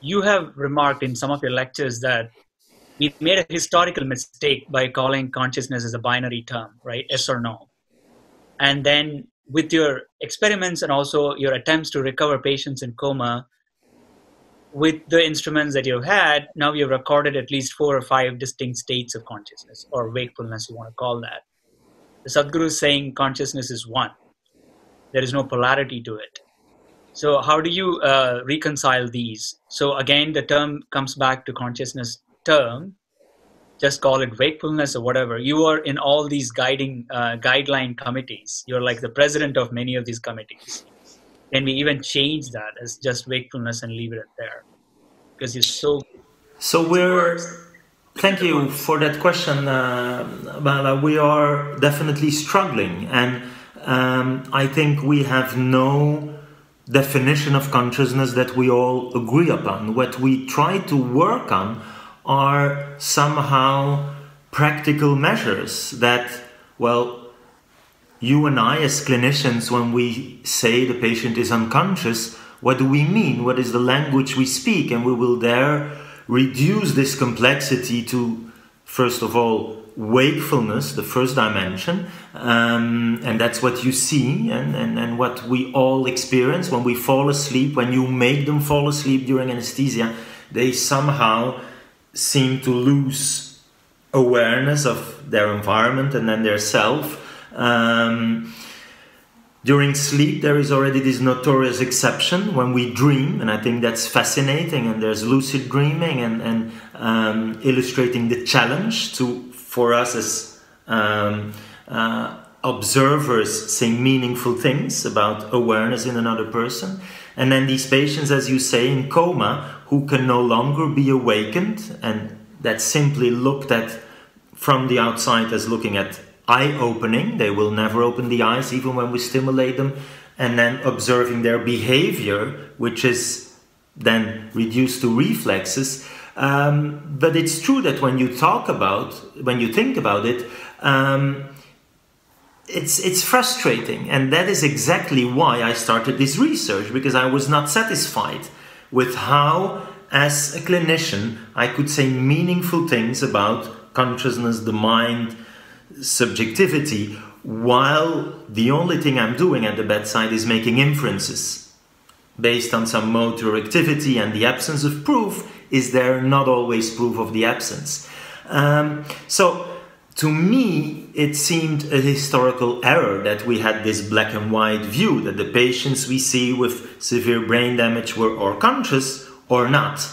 you have remarked in some of your lectures that we made a historical mistake by calling consciousness as a binary term, right? Yes or no. And then with your experiments and also your attempts to recover patients in coma, with the instruments that you've had, now you've recorded at least four or five distinct states of consciousness or wakefulness, you want to call that. The Sadhguru is saying consciousness is one. There is no polarity to it. So how do you uh, reconcile these? So again, the term comes back to consciousness term. Just call it wakefulness or whatever. You are in all these guiding uh, guideline committees. You're like the president of many of these committees. Can we even change that as just wakefulness and leave it at there? Because it's so... So we're... Thank you for that question, uh, Bala. We are definitely struggling, and um, I think we have no definition of consciousness that we all agree upon. What we try to work on are somehow practical measures that, well, you and I as clinicians, when we say the patient is unconscious, what do we mean? What is the language we speak? And we will there reduce this complexity to first of all, wakefulness, the first dimension, um, and that's what you see and, and, and what we all experience when we fall asleep. When you make them fall asleep during anesthesia, they somehow seem to lose awareness of their environment and then their self. Um, during sleep, there is already this notorious exception when we dream, and I think that's fascinating, and there's lucid dreaming and, and um, illustrating the challenge to for us as um, uh, observers saying meaningful things about awareness in another person. And then these patients, as you say, in coma, who can no longer be awakened, and that's simply looked at from the outside as looking at eye-opening. They will never open the eyes even when we stimulate them. And then observing their behavior, which is then reduced to reflexes. Um, but it's true that when you talk about, when you think about it, um, it's, it's frustrating. And that is exactly why I started this research, because I was not satisfied with how, as a clinician, I could say meaningful things about consciousness, the mind, subjectivity, while the only thing I'm doing at the bedside is making inferences based on some motor activity and the absence of proof. Is there not always proof of the absence? Um, so to me, it seemed a historical error that we had this black and white view that the patients we see with severe brain damage were or conscious or not.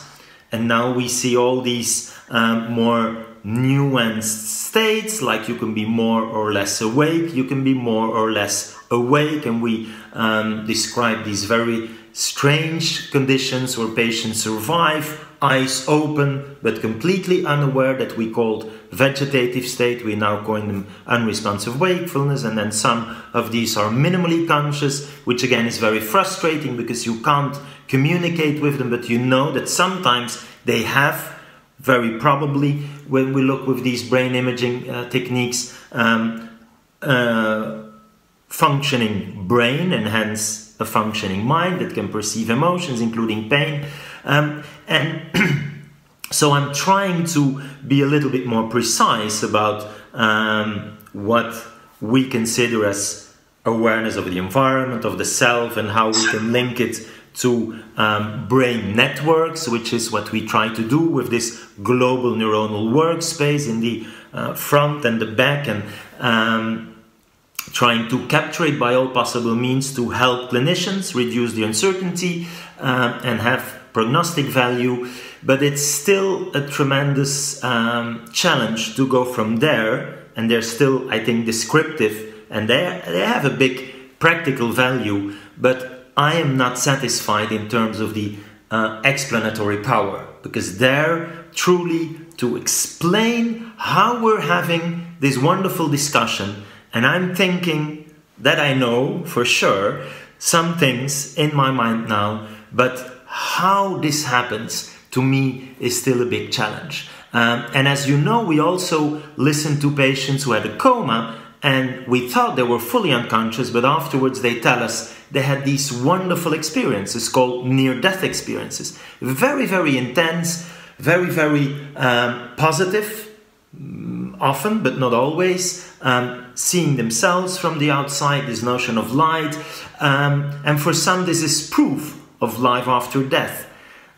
And now we see all these um, more nuanced states, like you can be more or less awake, you can be more or less awake, and we um, describe these very strange conditions where patients survive, eyes open but completely unaware, that we called vegetative state. We now coin them unresponsive wakefulness, and then some of these are minimally conscious, which again is very frustrating because you can't communicate with them, but you know that sometimes they have, very probably when we look with these brain imaging uh, techniques, um, uh, functioning brain and hence a functioning mind that can perceive emotions, including pain. Um, and so I'm trying to be a little bit more precise about um, what we consider as awareness of the environment, of the self, and how we can link it to um, brain networks, which is what we try to do with this global neuronal workspace in the uh, front and the back, and um, trying to capture it by all possible means to help clinicians reduce the uncertainty uh, and have prognostic value. But it's still a tremendous um, challenge to go from there, and they're still, I think, descriptive, and they, they have a big practical value, but I am not satisfied in terms of the uh, explanatory power, because they're truly to explain how we're having this wonderful discussion. And I'm thinking that I know for sure some things in my mind now, but how this happens to me is still a big challenge. Um, and as you know, we also listened to patients who had a coma, and we thought they were fully unconscious, but afterwards they tell us they had these wonderful experiences called near-death experiences. Very, very intense, very, very um, positive, often, but not always. Um, seeing themselves from the outside, this notion of light, um, and for some this is proof of life after death.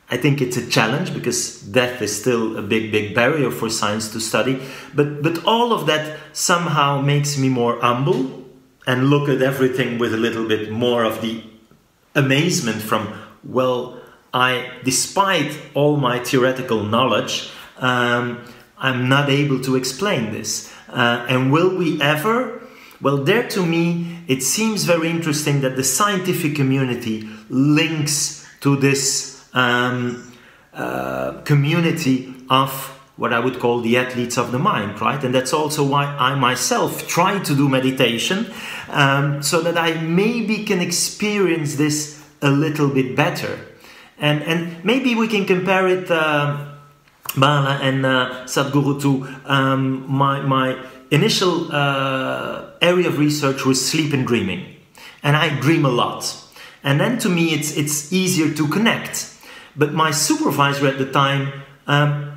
I think it's a challenge because death is still a big, big barrier for science to study, but, but all of that somehow makes me more humble and look at everything with a little bit more of the amazement from, well, I, despite all my theoretical knowledge, um, I'm not able to explain this. Uh, and will we ever? Well, there to me, it seems very interesting that the scientific community links to this um, uh, community of what I would call the athletes of the mind, right? And that's also why I myself try to do meditation, um, so that I maybe can experience this a little bit better. And, and maybe we can compare it, uh, Bala and uh, Sadhguru, to um, my, my initial uh, area of research was sleep and dreaming. And I dream a lot. And then to me, it's, it's easier to connect. But my supervisor at the time um,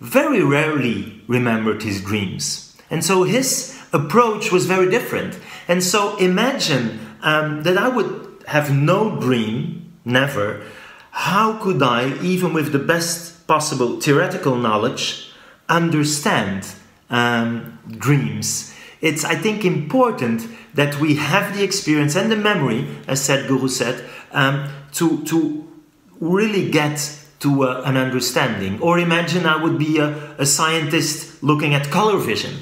very rarely remembered his dreams. And so his approach was very different. And so imagine um, that I would have no dream, never. How could I, even with the best possible theoretical knowledge, understand um, dreams? It's, I think, important that we have the experience and the memory, as Sadhguru said, um, to, to really get to uh, an understanding. Or imagine I would be a, a scientist looking at color vision,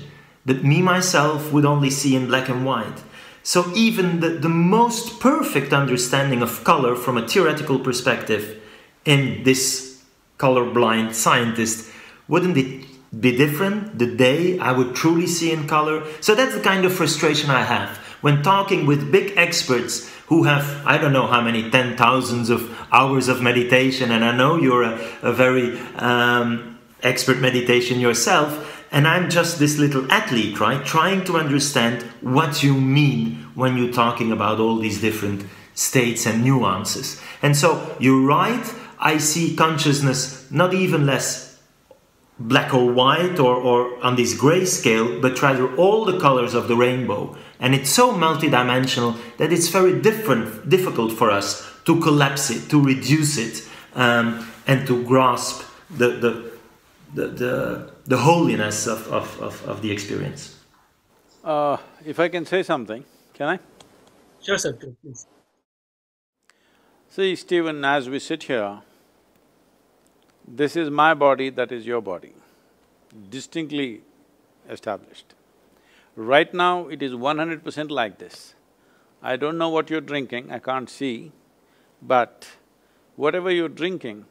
that me myself would only see in black and white. So even the, the most perfect understanding of color from a theoretical perspective in this colorblind scientist, wouldn't it be different the day I would truly see in color? So that's the kind of frustration I have when talking with big experts who have, I don't know how many, ten thousands of hours of meditation, and I know you're a, a very um, expert meditation yourself, and I'm just this little athlete, right? Trying to understand what you mean when you're talking about all these different states and nuances. And so you're right, I see consciousness not even less black or white or, or on this gray scale, but rather all the colors of the rainbow. And it's so multidimensional that it's very different, difficult for us to collapse it, to reduce it, um, and to grasp the, the, the, the the holiness of, of, of, of the experience. Uh, if I can say something, can I? Sure, sir, please. See, Steven, as we sit here, this is my body, that is your body, distinctly established. Right now, it is one hundred percent like this. I don't know what you're drinking, I can't see, but whatever you're drinking,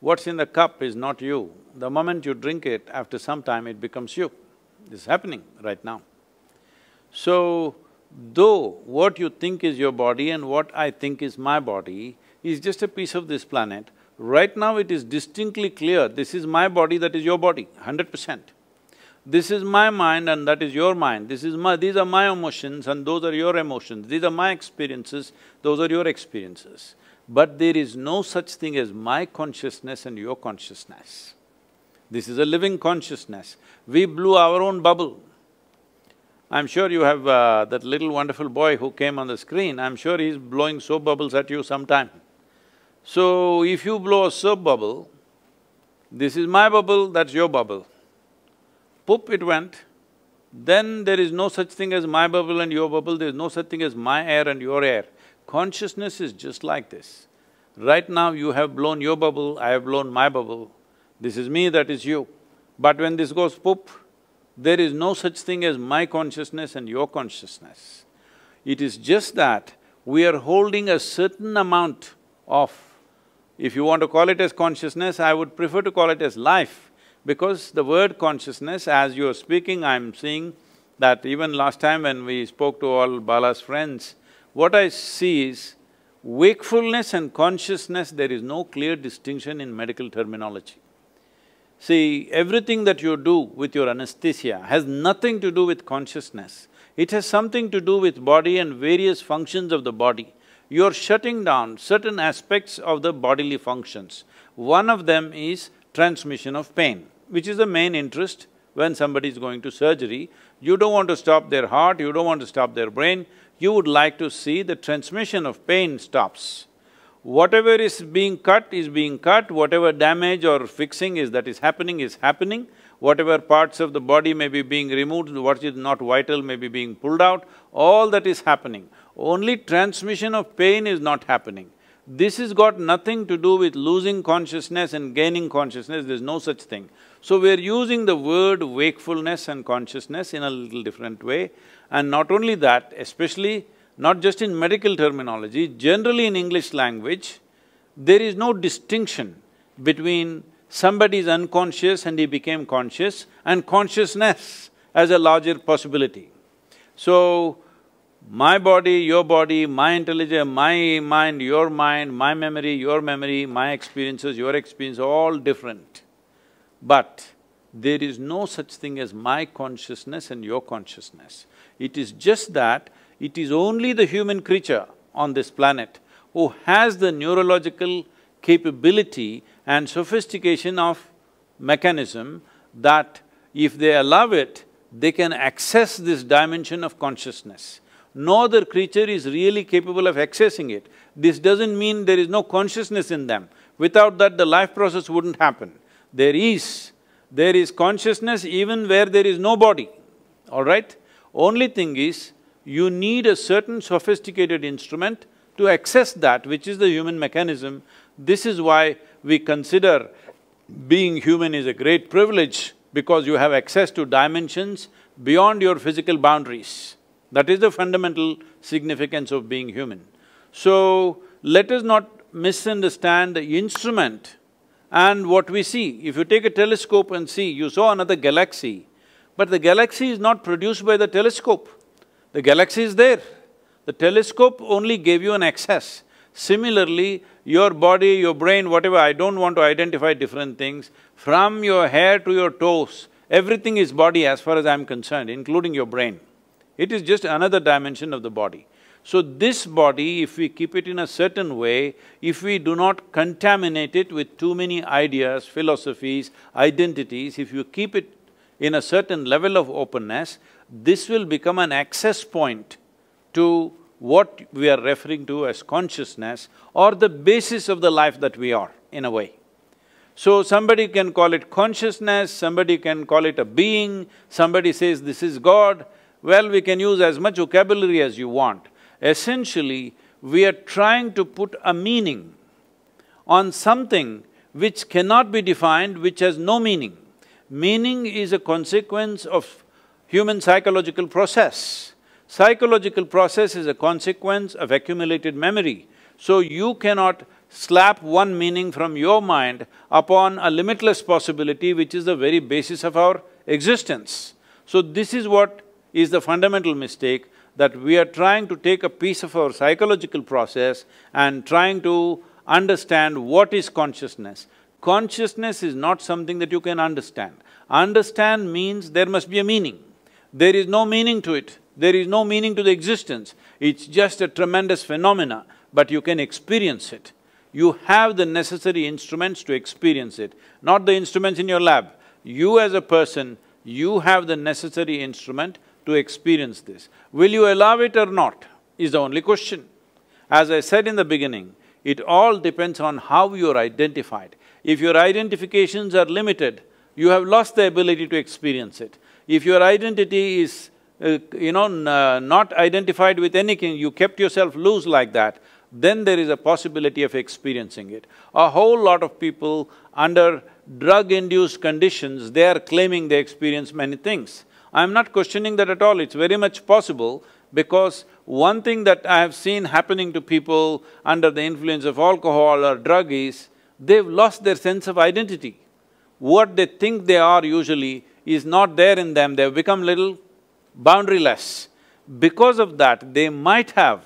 what's in the cup is not you. The moment you drink it, after some time it becomes you. This is happening right now. So, though what you think is your body and what I think is my body is just a piece of this planet, right now it is distinctly clear, this is my body, that is your body, hundred percent. This is my mind and that is your mind, this is my… these are my emotions and those are your emotions, these are my experiences, those are your experiences. But there is no such thing as my consciousness and your consciousness. This is a living consciousness. We blew our own bubble. I'm sure you have uh, that little wonderful boy who came on the screen, I'm sure he's blowing soap bubbles at you sometime. So, if you blow a soap bubble, this is my bubble, that's your bubble. Poop, it went. Then there is no such thing as my bubble and your bubble, there is no such thing as my air and your air. Consciousness is just like this. Right now you have blown your bubble, I have blown my bubble. This is me, that is you. But when this goes poop, there is no such thing as my consciousness and your consciousness. It is just that we are holding a certain amount of… if you want to call it as consciousness, I would prefer to call it as life, because the word consciousness, as you are speaking, I'm seeing that even last time when we spoke to all Bala's friends, what I see is, wakefulness and consciousness, there is no clear distinction in medical terminology. See, everything that you do with your anesthesia has nothing to do with consciousness. It has something to do with body and various functions of the body. You're shutting down certain aspects of the bodily functions. One of them is transmission of pain, which is the main interest when somebody is going to surgery. You don't want to stop their heart, you don't want to stop their brain, you would like to see the transmission of pain stops. Whatever is being cut is being cut, whatever damage or fixing is that is happening is happening, whatever parts of the body may be being removed, what is not vital may be being pulled out, all that is happening. Only transmission of pain is not happening. This has got nothing to do with losing consciousness and gaining consciousness, there's no such thing. So we're using the word wakefulness and consciousness in a little different way. And not only that, especially not just in medical terminology, generally in English language, there is no distinction between somebody is unconscious and he became conscious, and consciousness as a larger possibility. So, my body, your body, my intelligence, my mind, your mind, my memory, your memory, my experiences, your experience, all different. But there is no such thing as my consciousness and your consciousness. It is just that it is only the human creature on this planet who has the neurological capability and sophistication of mechanism that if they allow it, they can access this dimension of consciousness. No other creature is really capable of accessing it. This doesn't mean there is no consciousness in them. Without that, the life process wouldn't happen. There is, there is consciousness even where there is no body, all right? Only thing is, you need a certain sophisticated instrument to access that, which is the human mechanism. This is why we consider being human is a great privilege, because you have access to dimensions beyond your physical boundaries. That is the fundamental significance of being human. So, let us not misunderstand the instrument and what we see. If you take a telescope and see, you saw another galaxy, but the galaxy is not produced by the telescope. The galaxy is there. The telescope only gave you an access. Similarly, your body, your brain, whatever, I don't want to identify different things, from your hair to your toes, everything is body as far as I'm concerned, including your brain. It is just another dimension of the body. So this body, if we keep it in a certain way, if we do not contaminate it with too many ideas, philosophies, identities, if you keep it in a certain level of openness, this will become an access point to what we are referring to as consciousness or the basis of the life that we are, in a way. So somebody can call it consciousness, somebody can call it a being, somebody says this is God. Well, we can use as much vocabulary as you want. Essentially, we are trying to put a meaning on something which cannot be defined, which has no meaning. Meaning is a consequence of human psychological process. Psychological process is a consequence of accumulated memory. So you cannot slap one meaning from your mind upon a limitless possibility, which is the very basis of our existence. So this is what is the fundamental mistake, that we are trying to take a piece of our psychological process and trying to understand what is consciousness. Consciousness is not something that you can understand. Understand means there must be a meaning. There is no meaning to it. There is no meaning to the existence. It's just a tremendous phenomena, but you can experience it. You have the necessary instruments to experience it, not the instruments in your lab. You as a person, you have the necessary instrument to experience this. Will you allow it or not is the only question. As I said in the beginning, it all depends on how you are identified. If your identifications are limited, you have lost the ability to experience it. If your identity is, uh, you know, not identified with anything, you kept yourself loose like that, then there is a possibility of experiencing it. A whole lot of people under drug-induced conditions, they are claiming they experience many things. I'm not questioning that at all, it's very much possible, because one thing that I have seen happening to people under the influence of alcohol or drug is, they've lost their sense of identity. What they think they are usually is not there in them, they've become little boundaryless. Because of that, they might have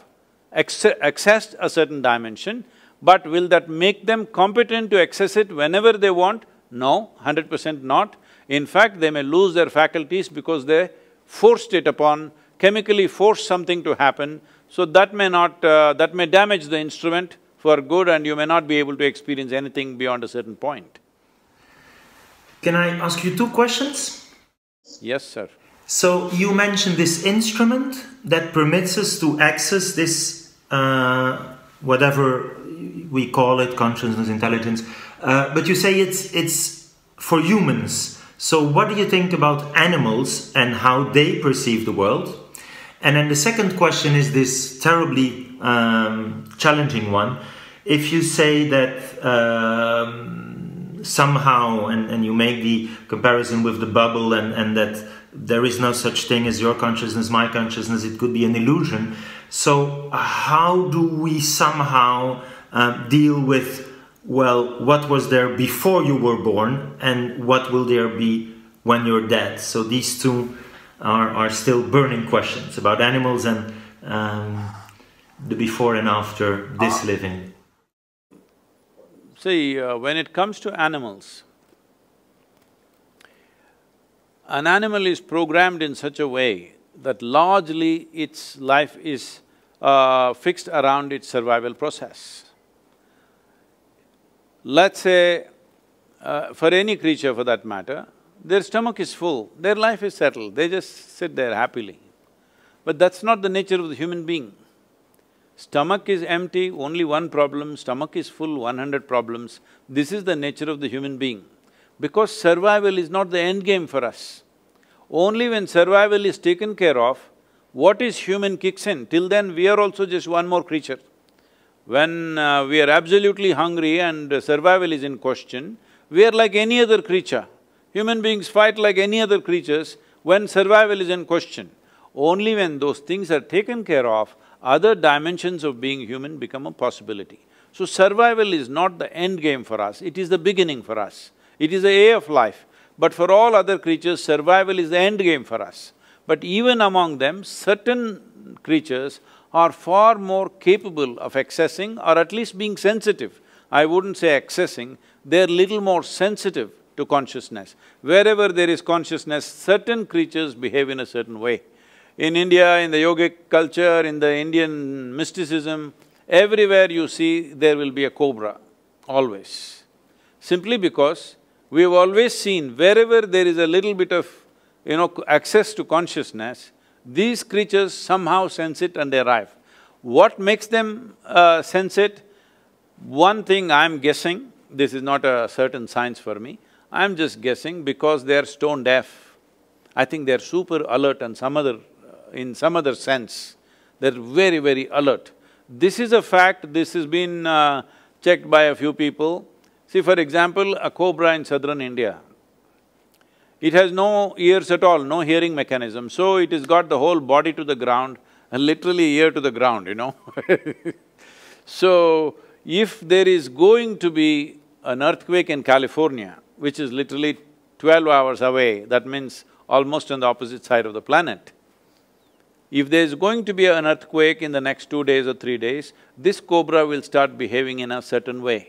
accessed a certain dimension, but will that make them competent to access it whenever they want? No, hundred percent not. In fact, they may lose their faculties because they forced it upon, chemically forced something to happen, so that may not… Uh, that may damage the instrument for good, and you may not be able to experience anything beyond a certain point. Can I ask you two questions? Yes, sir. So, you mentioned this instrument that permits us to access this, uh, whatever we call it, consciousness, intelligence, uh, but you say it's, it's for humans. So what do you think about animals and how they perceive the world? And then the second question is this terribly um, challenging one. If you say that um, somehow, and, and you make the comparison with the bubble, and, and that there is no such thing as your consciousness, my consciousness, it could be an illusion. So how do we somehow uh, deal with, well, what was there before you were born and what will there be when you're dead? So these two are, are still burning questions about animals and um, the before and after this living. See, uh, when it comes to animals, an animal is programmed in such a way that largely its life is uh, fixed around its survival process. Let's say, uh, for any creature for that matter, their stomach is full, their life is settled, they just sit there happily. But that's not the nature of the human being. Stomach is empty, only one problem, stomach is full, one hundred problems. This is the nature of the human being. Because survival is not the end game for us. Only when survival is taken care of, what is human kicks in. Till then, we are also just one more creature. When uh, we are absolutely hungry and uh, survival is in question, we are like any other creature. Human beings fight like any other creatures when survival is in question. Only when those things are taken care of, other dimensions of being human become a possibility. So survival is not the end game for us, it is the beginning for us. It is the way of life. But for all other creatures, survival is the end game for us. But even among them, certain creatures are far more capable of accessing or at least being sensitive. I wouldn't say accessing, they're little more sensitive to consciousness. Wherever there is consciousness, certain creatures behave in a certain way. In India, in the yogic culture, in the Indian mysticism, everywhere you see, there will be a cobra, always. Simply because we have always seen wherever there is a little bit of, you know, access to consciousness, these creatures somehow sense it and they arrive. What makes them uh, sense it? One thing I'm guessing, this is not a certain science for me, I'm just guessing because they're stone deaf. I think they're super alert and some other… in some other sense, they're very, very alert. This is a fact, this has been uh, checked by a few people. See, for example, a cobra in southern India, it has no ears at all, no hearing mechanism, so it has got the whole body to the ground and literally ear to the ground, you know So, if there is going to be an earthquake in California, which is literally twelve hours away, that means almost on the opposite side of the planet, if there is going to be an earthquake in the next two days or three days, this cobra will start behaving in a certain way.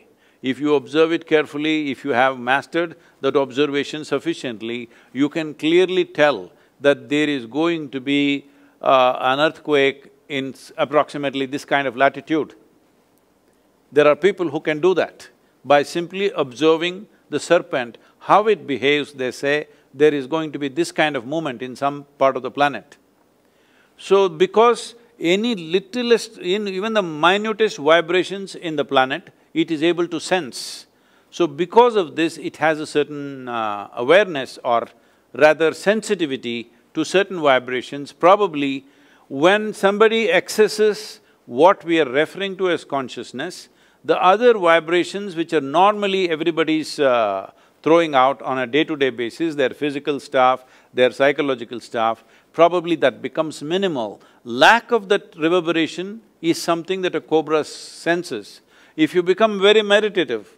If you observe it carefully, if you have mastered that observation sufficiently, you can clearly tell that there is going to be uh, an earthquake in approximately this kind of latitude. There are people who can do that. By simply observing the serpent, how it behaves, they say, there is going to be this kind of movement in some part of the planet. So, because any littlest, in even the minutest vibrations in the planet, it is able to sense. So, because of this, it has a certain uh, awareness or rather sensitivity to certain vibrations. Probably, when somebody accesses what we are referring to as consciousness, the other vibrations which are normally everybody's uh, throwing out on a day-to-day basis, their physical stuff, their psychological stuff, probably that becomes minimal. Lack of that reverberation is something that a cobra senses. If you become very meditative,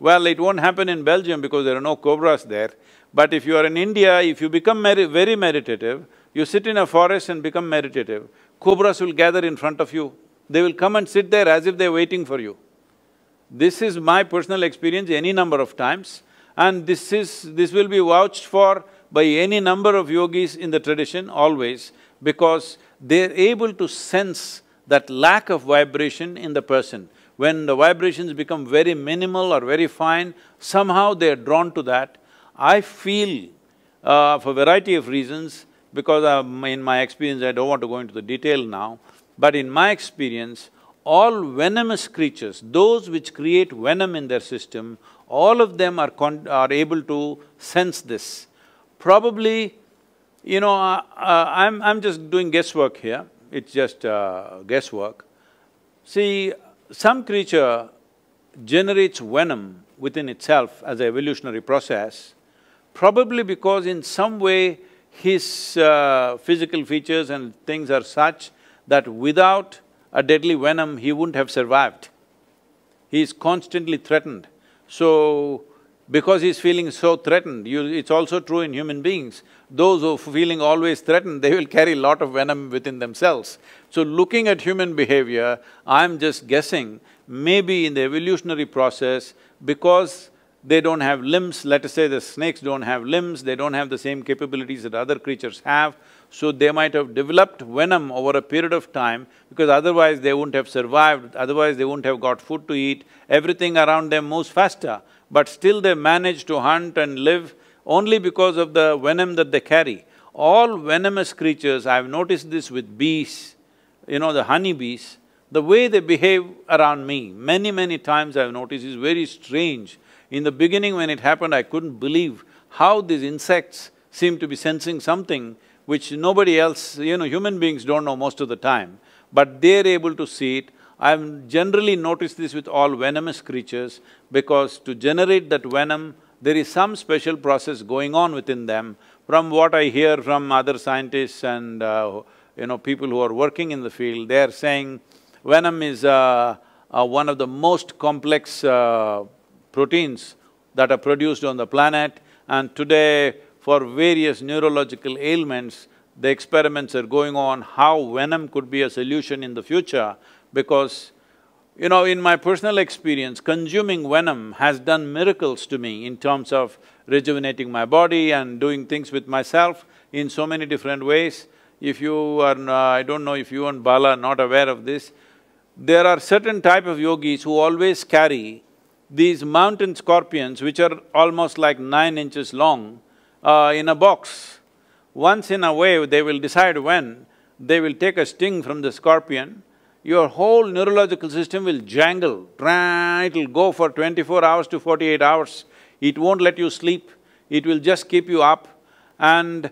well, it won't happen in Belgium because there are no cobras there, but if you are in India, if you become very meditative, you sit in a forest and become meditative, cobras will gather in front of you. They will come and sit there as if they're waiting for you. This is my personal experience any number of times, and this is… this will be vouched for by any number of yogis in the tradition always, because they're able to sense that lack of vibration in the person. When the vibrations become very minimal or very fine, somehow they're drawn to that. I feel, uh, for a variety of reasons, because I'm, in my experience, I don't want to go into the detail now, but in my experience, all venomous creatures, those which create venom in their system, all of them are, con are able to sense this. Probably, you know, uh, uh, I'm, I'm just doing guesswork here, it's just uh, guesswork. See, some creature generates venom within itself as an evolutionary process, probably because in some way his uh, physical features and things are such that without a deadly venom, he wouldn't have survived. He is constantly threatened. So, because he's feeling so threatened, you, it's also true in human beings. Those who are feeling always threatened, they will carry a lot of venom within themselves. So looking at human behavior, I'm just guessing, maybe in the evolutionary process, because they don't have limbs, let us say the snakes don't have limbs, they don't have the same capabilities that other creatures have, so they might have developed venom over a period of time, because otherwise they wouldn't have survived, otherwise they wouldn't have got food to eat, everything around them moves faster. But still they manage to hunt and live only because of the venom that they carry. All venomous creatures, I've noticed this with bees, you know, the honey bees, the way they behave around me, many, many times I've noticed is very strange. In the beginning when it happened, I couldn't believe how these insects seem to be sensing something which nobody else, you know, human beings don't know most of the time, but they're able to see it. I've generally noticed this with all venomous creatures because to generate that venom, there is some special process going on within them. From what I hear from other scientists and, uh, you know, people who are working in the field, they are saying venom is uh, uh, one of the most complex uh, proteins that are produced on the planet, and today for various neurological ailments, the experiments are going on how venom could be a solution in the future because, you know, in my personal experience, consuming venom has done miracles to me in terms of rejuvenating my body and doing things with myself in so many different ways. If you are… Uh, I don't know if you and Bala are not aware of this, there are certain type of yogis who always carry these mountain scorpions which are almost like nine inches long uh, in a box. Once in a while, they will decide when, they will take a sting from the scorpion, your whole neurological system will jangle, it'll go for twenty-four hours to forty-eight hours, it won't let you sleep, it will just keep you up. And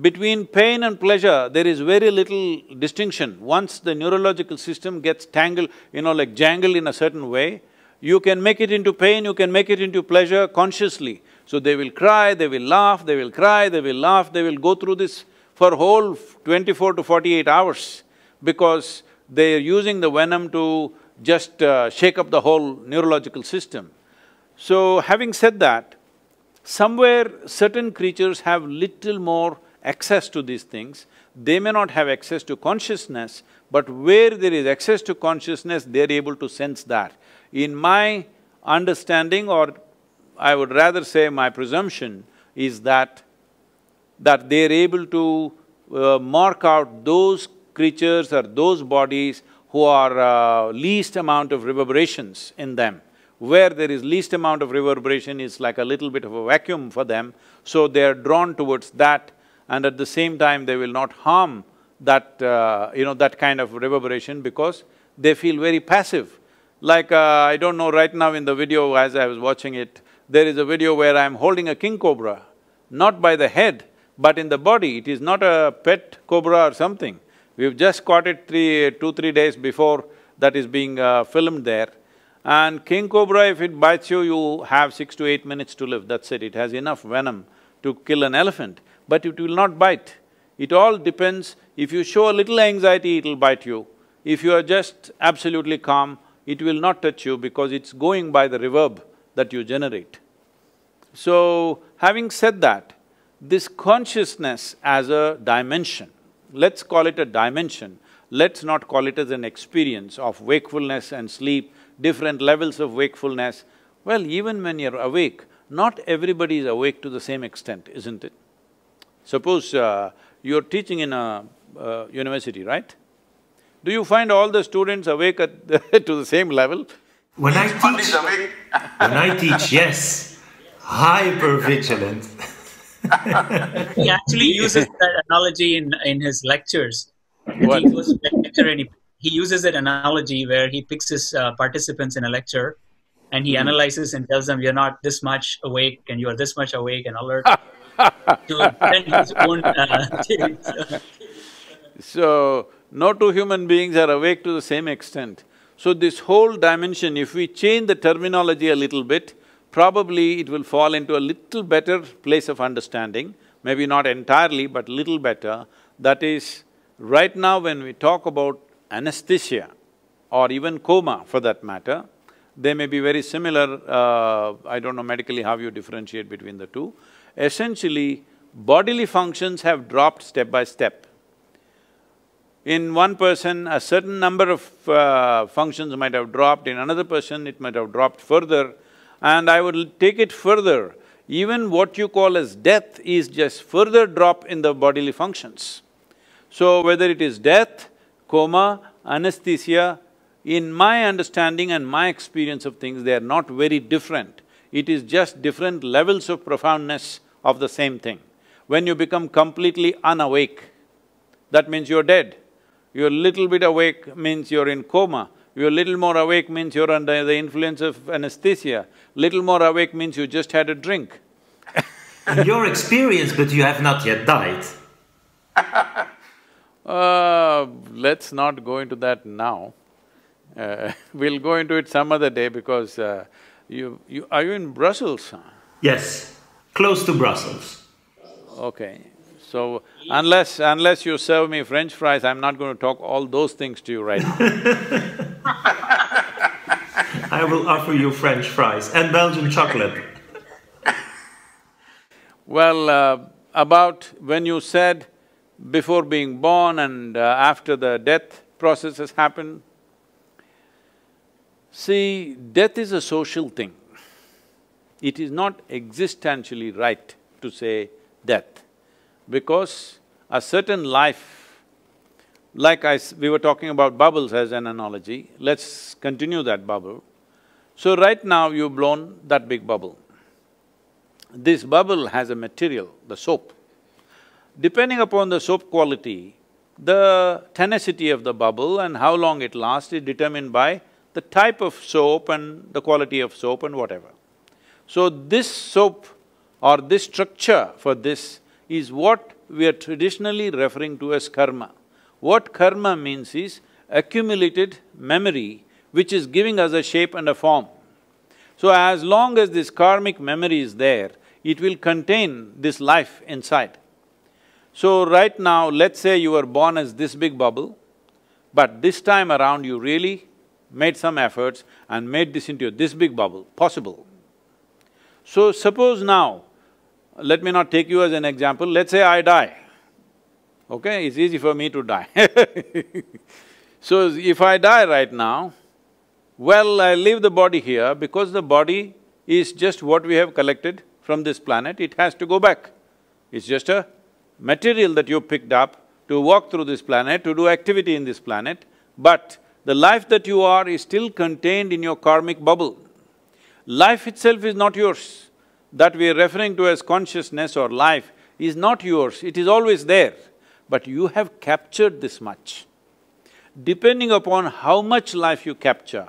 between pain and pleasure, there is very little distinction. Once the neurological system gets tangled, you know, like jangled in a certain way, you can make it into pain, you can make it into pleasure consciously. So they will cry, they will laugh, they will cry, they will laugh, they will go through this for whole twenty-four to forty-eight hours because they are using the venom to just uh, shake up the whole neurological system. So having said that, somewhere certain creatures have little more access to these things. They may not have access to consciousness, but where there is access to consciousness, they're able to sense that. In my understanding, or I would rather say my presumption, is that, that they're able to uh, mark out those creatures or those bodies who are uh, least amount of reverberations in them. Where there is least amount of reverberation is like a little bit of a vacuum for them, so they are drawn towards that, and at the same time they will not harm that, uh, you know, that kind of reverberation because they feel very passive. Like, uh, I don't know, right now in the video as I was watching it, there is a video where I'm holding a king cobra, not by the head, but in the body. It is not a pet cobra or something. We've just caught it three, two, three days before that is being uh, filmed there. And king cobra, if it bites you, you have six to eight minutes to live, that's it. It has enough venom to kill an elephant, but it will not bite. It all depends, if you show a little anxiety, it'll bite you. If you are just absolutely calm, it will not touch you because it's going by the reverb that you generate. So, having said that, this consciousness as a dimension, let's call it a dimension, let's not call it as an experience of wakefulness and sleep, different levels of wakefulness. Well, even when you're awake, not everybody is awake to the same extent, isn't it? Suppose uh, you're teaching in a uh, university, right? Do you find all the students awake at the to the same level? When I teach… when I teach, yes. Hypervigilant. He actually uses that analogy in, in his lectures. What? He goes to a lecture and he, he uses that analogy where he picks his uh, participants in a lecture and he mm. analyzes and tells them, you're not this much awake and you're this much awake and alert. To then his own uh, theories. So… no two human beings are awake to the same extent. So this whole dimension, if we change the terminology a little bit, probably it will fall into a little better place of understanding, maybe not entirely, but little better. That is, right now when we talk about anesthesia or even coma for that matter, they may be very similar, uh, I don't know medically how you differentiate between the two. Essentially, bodily functions have dropped step by step. In one person, a certain number of uh, functions might have dropped, in another person it might have dropped further. And I would take it further, even what you call as death is just further drop in the bodily functions. So whether it is death, coma, anesthesia, in my understanding and my experience of things, they are not very different. It is just different levels of profoundness of the same thing. When you become completely unawake, that means you're dead. You're little bit awake means you're in coma. You're little more awake means you're under the influence of anesthesia. Little more awake means you just had a drink. And your experience, but you have not yet died. Uh, let's not go into that now. Uh, we'll go into it some other day because uh, you… you… are you in Brussels? Yes, close to Brussels. Okay, so unless… unless you serve me French fries, I'm not going to talk all those things to you right now. I will offer you French fries and Belgian chocolate. Well, uh, about when you said before being born and uh, after the death process has happened. See, death is a social thing. It is not existentially right to say death, because a certain life, like I… we were talking about bubbles as an analogy, let's continue that bubble. So right now you've blown that big bubble. This bubble has a material, the soap. Depending upon the soap quality, the tenacity of the bubble and how long it lasts is determined by the type of soap and the quality of soap and whatever. So this soap or this structure for this is what we are traditionally referring to as karma. What karma means is accumulated memory which is giving us a shape and a form. So as long as this karmic memory is there, it will contain this life inside. So right now, let's say you were born as this big bubble, but this time around you really made some efforts and made this into this big bubble, possible. So suppose now, let me not take you as an example, let's say I die, okay? It's easy for me to die. So if I die right now, well, I leave the body here because the body is just what we have collected from this planet, it has to go back. It's just a material that you picked up to walk through this planet, to do activity in this planet, but the life that you are is still contained in your karmic bubble. Life itself is not yours. That we are referring to as consciousness or life is not yours, it is always there, but you have captured this much. Depending upon how much life you capture,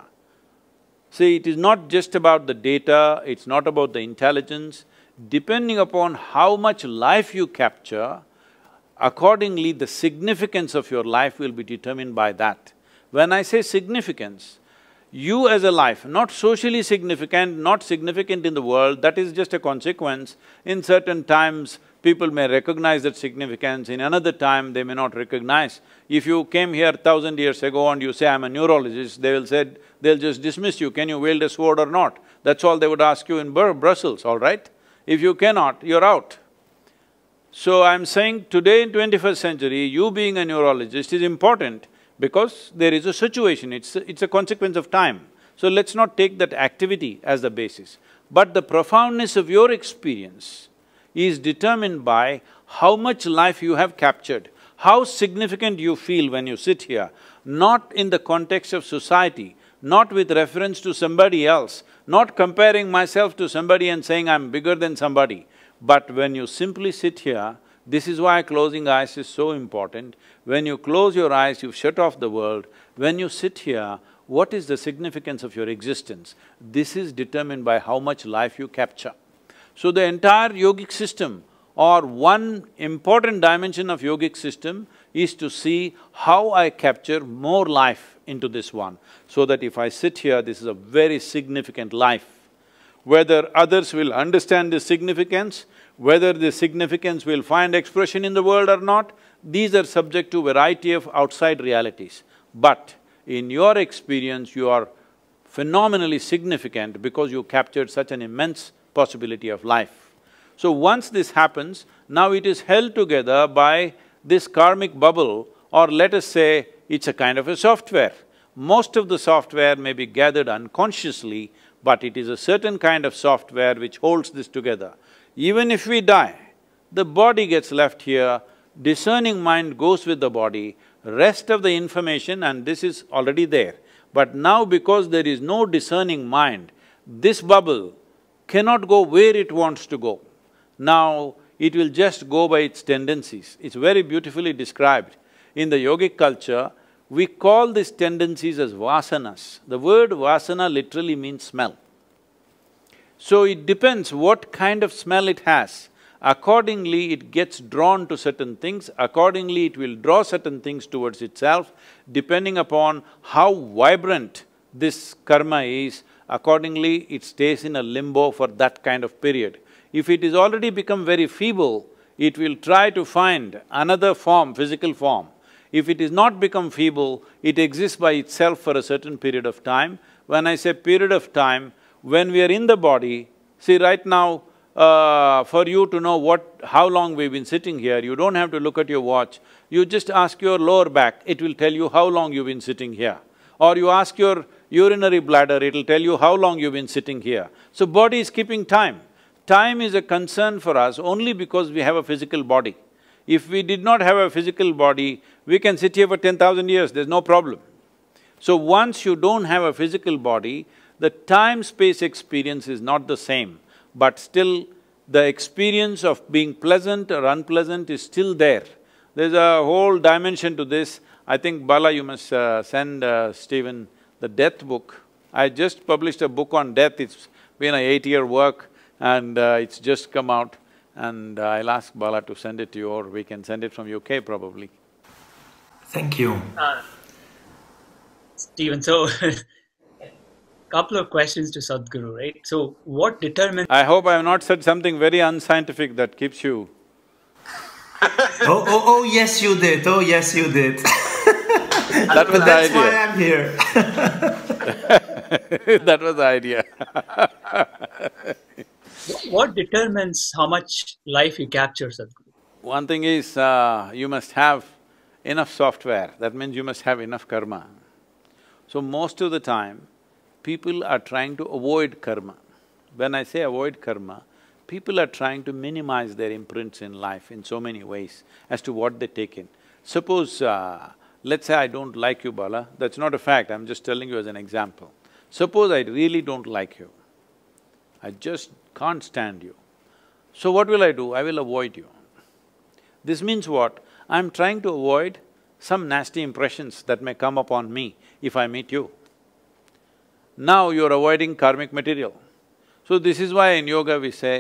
see, it is not just about the data, it's not about the intelligence. Depending upon how much life you capture, accordingly the significance of your life will be determined by that. When I say significance, you as a life, not socially significant, not significant in the world, that is just a consequence. In certain times, people may recognize that significance, in another time they may not recognize. If you came here thousand years ago and you say, I'm a neurologist, they will say… they'll just dismiss you, can you wield a sword or not? That's all they would ask you in Brussels, all right? If you cannot, you're out. So I'm saying today in twenty-first century, you being a neurologist is important because there is a situation, it's a, it's a consequence of time. So let's not take that activity as the basis. But the profoundness of your experience is determined by how much life you have captured, how significant you feel when you sit here, not in the context of society, not with reference to somebody else, not comparing myself to somebody and saying I'm bigger than somebody. But when you simply sit here, this is why closing eyes is so important. When you close your eyes, you've shut off the world. When you sit here, what is the significance of your existence? This is determined by how much life you capture. So the entire yogic system, or one important dimension of yogic system, is to see how I capture more life into this one, so that if I sit here, this is a very significant life. Whether others will understand the significance, whether the significance will find expression in the world or not, these are subject to variety of outside realities. But in your experience, you are phenomenally significant because you captured such an immense possibility of life. So once this happens, now it is held together by this karmic bubble, or let us say, it's a kind of a software. Most of the software may be gathered unconsciously, but it is a certain kind of software which holds this together. Even if we die, the body gets left here, discerning mind goes with the body, rest of the information, and this is already there. But now because there is no discerning mind, this bubble cannot go where it wants to go. now it will just go by its tendencies. It's very beautifully described. In the yogic culture, we call these tendencies as vasanas. The word vasana literally means smell. So it depends what kind of smell it has. Accordingly, it gets drawn to certain things, accordingly it will draw certain things towards itself, depending upon how vibrant this karma is, accordingly it stays in a limbo for that kind of period. If it is already become very feeble, it will try to find another form, physical form. If it is not become feeble, it exists by itself for a certain period of time. When I say period of time, when we are in the body, see right now, Uh, for you to know what… how long we've been sitting here, you don't have to look at your watch. You just ask your lower back, it will tell you how long you've been sitting here. Or you ask your urinary bladder, it'll tell you how long you've been sitting here. So body is keeping time. Time is a concern for us only because we have a physical body. If we did not have a physical body, we can sit here for ten thousand years, there's no problem. So once you don't have a physical body, the time-space experience is not the same. But still, the experience of being pleasant or unpleasant is still there. There's a whole dimension to this. I think, Bala, you must uh, send uh, Steven the death book. I just published a book on death, it's been an eight-year work and uh, it's just come out. And uh, I'll ask Bala to send it to you, or we can send it from U K probably. Thank you. Uh, Steven, so… Couple of questions to Sadhguru, right? So, what determines… I hope I have not said something very unscientific that keeps you… oh, oh, oh, yes you did, oh, yes you did. That was the idea. That's why I'm here. That was the idea. What determines how much life you capture, Sadhguru? One thing is, uh, you must have enough software, that means you must have enough karma. So, most of the time, people are trying to avoid karma. When I say avoid karma, people are trying to minimize their imprints in life in so many ways as to what they take in. Suppose, uh, let's say I don't like you, Bala, that's not a fact, I'm just telling you as an example. Suppose I really don't like you, I just can't stand you. So what will I do? I will avoid you. This means what? I'm trying to avoid some nasty impressions that may come upon me if I meet you. Now you're avoiding karmic material. So this is why in yoga we say,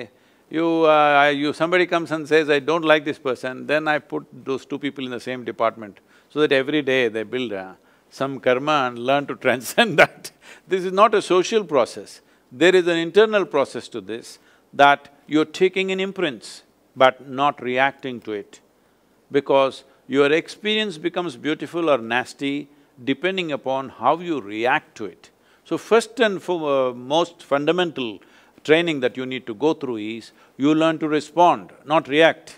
you… Uh, you somebody comes and says, I don't like this person, then I put those two people in the same department, so that every day they build a, some karma and learn to transcend that. This is not a social process. There is an internal process to this, that you're taking in imprints, but not reacting to it. Because your experience becomes beautiful or nasty, depending upon how you react to it. So first and foremost fundamental training that you need to go through is, you learn to respond, not react.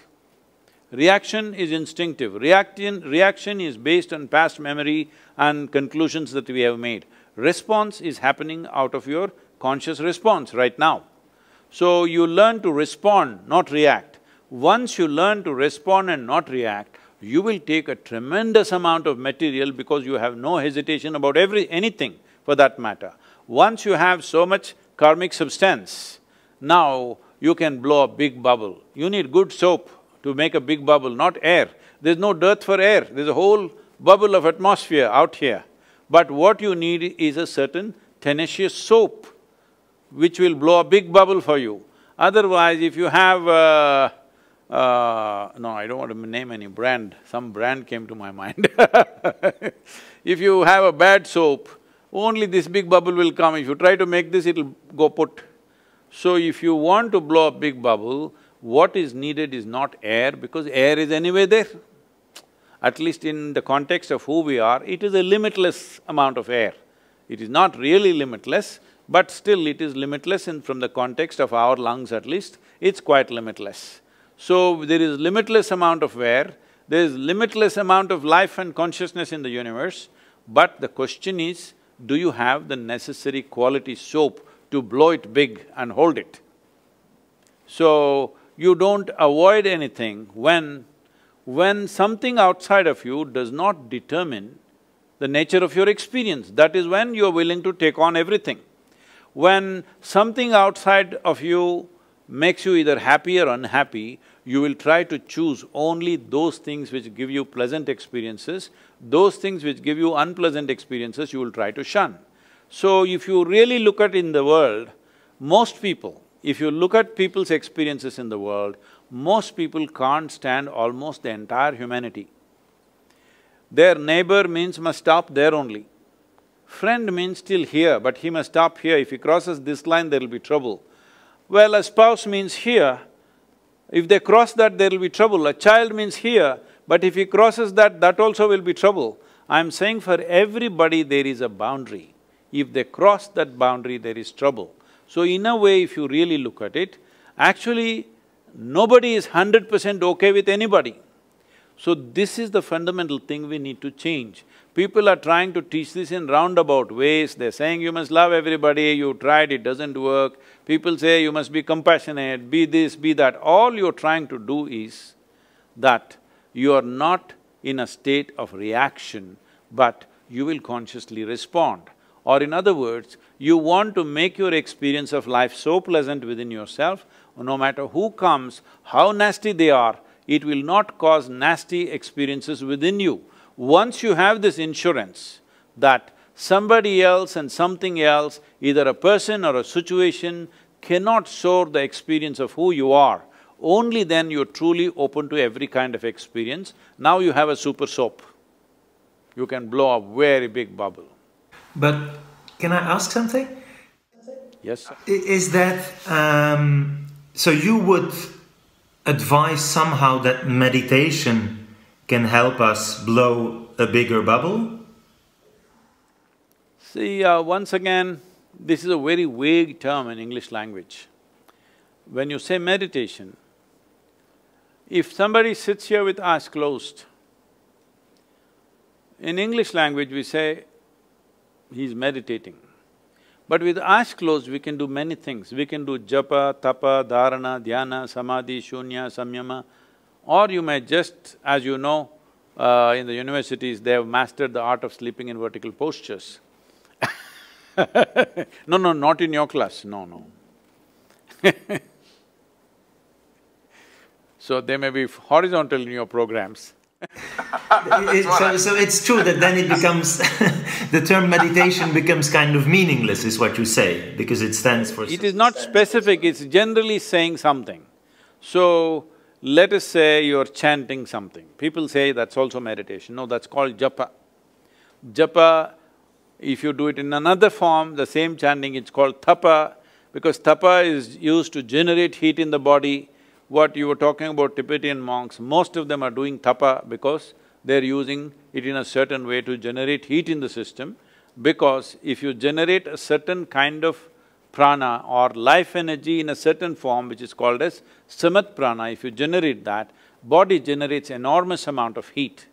Reaction is instinctive. Reaction… reaction is based on past memory and conclusions that we have made. Response is happening out of your conscious response right now. So you learn to respond, not react. Once you learn to respond and not react, you will take a tremendous amount of material because you have no hesitation about every… anything. For that matter. Once you have so much karmic substance, now you can blow a big bubble. You need good soap to make a big bubble, not air. There's no dearth for air, there's a whole bubble of atmosphere out here. But what you need is a certain tenacious soap, which will blow a big bubble for you. Otherwise, if you have… Uh, uh, no, I don't want to name any brand, some brand came to my mind. If you have a bad soap, only this big bubble will come. If you try to make this, it'll go put. So if you want to blow a big bubble, what is needed is not air, because air is anyway there. At least in the context of who we are, it is a limitless amount of air. It is not really limitless, but still it is limitless, and from the context of our lungs at least, it's quite limitless. So there is limitless amount of air, there is limitless amount of life and consciousness in the universe, but the question is, do you have the necessary quality soap to blow it big and hold it? So, you don't avoid anything when… when something outside of you does not determine the nature of your experience, that is when you are willing to take on everything. When something outside of you makes you either happy or unhappy, you will try to choose only those things which give you pleasant experiences. Those things which give you unpleasant experiences, you will try to shun. So if you really look at in the world, most people, if you look at people's experiences in the world, most people can't stand almost the entire humanity. Their neighbor means must stop there only. Friend means still here, but he must stop here. If he crosses this line, there will be trouble. Well, a spouse means here, if they cross that, there will be trouble. A child means here, but if he crosses that, that also will be trouble. I'm saying for everybody there is a boundary. If they cross that boundary, there is trouble. So in a way, if you really look at it, actually nobody is hundred percent okay with anybody. So this is the fundamental thing we need to change. People are trying to teach this in roundabout ways. They're saying you must love everybody, you tried, it doesn't work. People say you must be compassionate, be this, be that. All you're trying to do is that you are not in a state of reaction, but you will consciously respond. Or in other words, you want to make your experience of life so pleasant within yourself, no matter who comes, how nasty they are, it will not cause nasty experiences within you. Once you have this insurance that somebody else and something else, either a person or a situation, cannot sour the experience of who you are, only then you're truly open to every kind of experience. Now you have a super soap. You can blow a very big bubble. But can I ask something? Yes, sir. Is that… Um, so you would advise somehow that meditation can help us blow a bigger bubble? See, uh, once again, this is a very vague term in English language. When you say meditation, if somebody sits here with eyes closed, in English language we say, he's meditating. But with eyes closed, we can do many things. We can do japa, tapa, dharana, dhyana, samadhi, shunya, samyama. Or you may just, as you know, uh, in the universities, they have mastered the art of sleeping in vertical postures. No, no, not in your class, no, no. So they may be horizontal in your programs. it, so, so it's true that then it becomes… the term meditation becomes kind of meaningless is what you say, because it stands for… It is not specific, it's generally saying something. So, let us say you're chanting something. People say that's also meditation. No, that's called japa. Japa, if you do it in another form, the same chanting, it's called tapa, because tapa is used to generate heat in the body. What you were talking about, Tibetan monks, most of them are doing tapa because they're using it in a certain way to generate heat in the system, because if you generate a certain kind of prana or life energy in a certain form, which is called as samat prana, if you generate that, body generates enormous amount of heat.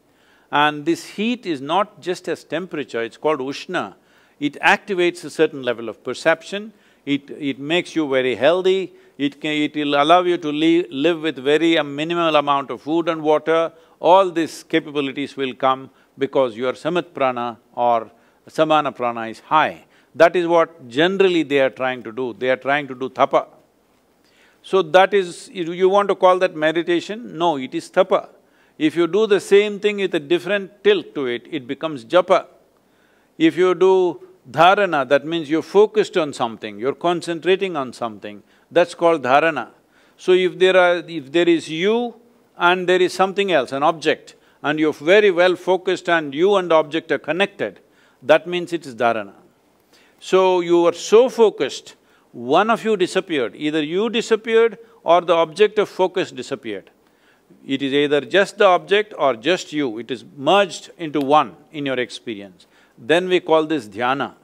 And this heat is not just as temperature, it's called ushna. It activates a certain level of perception, it… it makes you very healthy, it can… it will allow you to live, live with very a minimal amount of food and water. All these capabilities will come because your samat prana or samana prana is high. That is what generally they are trying to do, they are trying to do tapa. So that is… you want to call that meditation? No, it is tapa. If you do the same thing with a different tilt to it, it becomes japa. If you do dharana, that means you're focused on something, you're concentrating on something, that's called dharana. So if there are… if there is you and there is something else, an object, and you're very well focused and you and the object are connected, that means it is dharana. So you are so focused, one of you disappeared, either you disappeared or the object of focus disappeared. It is either just the object or just you, it is merged into one in your experience. Then we call this dhyana.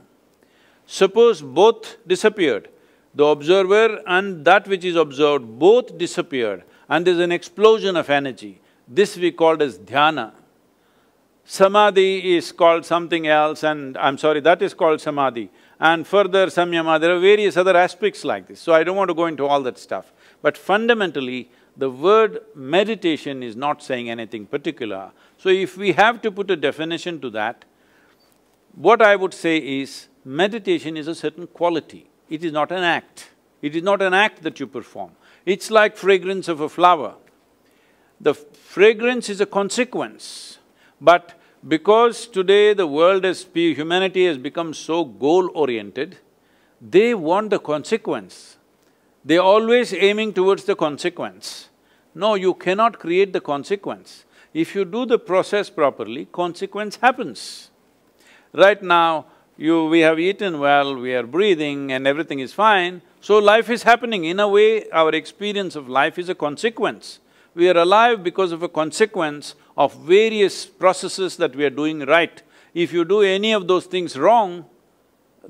Suppose both disappeared, the observer and that which is observed, both disappeared, and there's an explosion of energy. This we called as dhyana. Samadhi is called something else, and I'm sorry, that is called samadhi. And further samyama, there are various other aspects like this, so I don't want to go into all that stuff. But fundamentally, the word meditation is not saying anything particular. So if we have to put a definition to that, what I would say is, meditation is a certain quality, it is not an act. It is not an act that you perform. It's like fragrance of a flower. The fragrance is a consequence, but because today the world has… humanity has become so goal-oriented, they want the consequence. They're always aiming towards the consequence. No, you cannot create the consequence. If you do the process properly, consequence happens. Right now, you… we have eaten well, we are breathing and everything is fine, so life is happening. In a way, our experience of life is a consequence. We are alive because of a consequence of various processes that we are doing right. If you do any of those things wrong,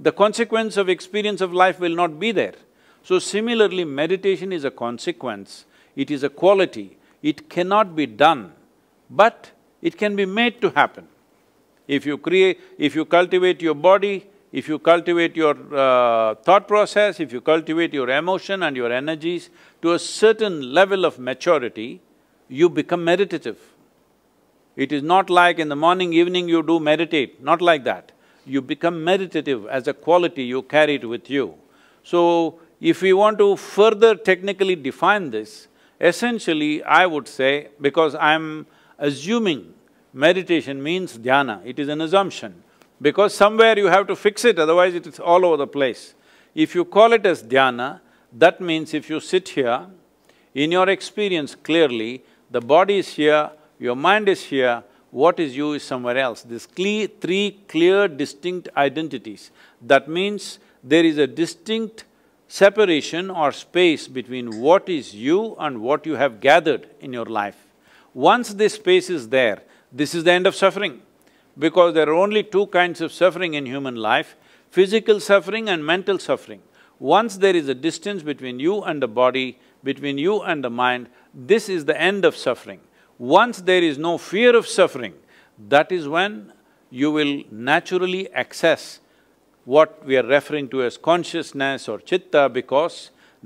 the consequence of experience of life will not be there. So similarly, meditation is a consequence, it is a quality, it cannot be done, but it can be made to happen. If you create… if you cultivate your body, if you cultivate your uh, thought process, if you cultivate your emotion and your energies to a certain level of maturity, you become meditative. It is not like in the morning, evening you do meditate, not like that. You become meditative as a quality, you carry it with you. So, if we want to further technically define this, essentially I would say, because I'm assuming meditation means dhyana, it is an assumption, because somewhere you have to fix it, otherwise it is all over the place. If you call it as dhyana, that means if you sit here, in your experience clearly, the body is here, your mind is here, what is you is somewhere else. These cle- three clear distinct identities. That means there is a distinct separation or space between what is you and what you have gathered in your life. Once this space is there, this is the end of suffering, because there are only two kinds of suffering in human life, physical suffering and mental suffering. Once there is a distance between you and the body, between you and the mind, this is the end of suffering. Once there is no fear of suffering, that is when you will naturally access what we are referring to as consciousness or chitta, because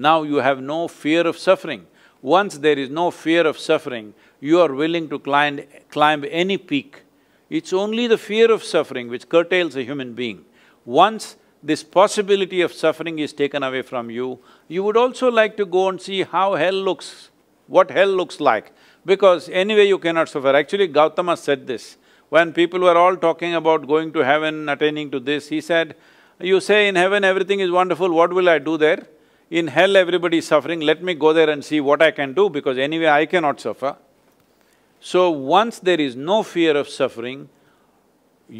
now you have no fear of suffering. Once there is no fear of suffering, you are willing to climb, climb any peak. It's only the fear of suffering which curtails a human being. Once this possibility of suffering is taken away from you, you would also like to go and see how hell looks, what hell looks like, because anyway you cannot suffer. Actually, Gautama said this. When people were all talking about going to heaven, attaining to this, he said, you say in heaven everything is wonderful, what will I do there? In hell everybody is suffering, let me go there and see what I can do, because anyway I cannot suffer. So once there is no fear of suffering,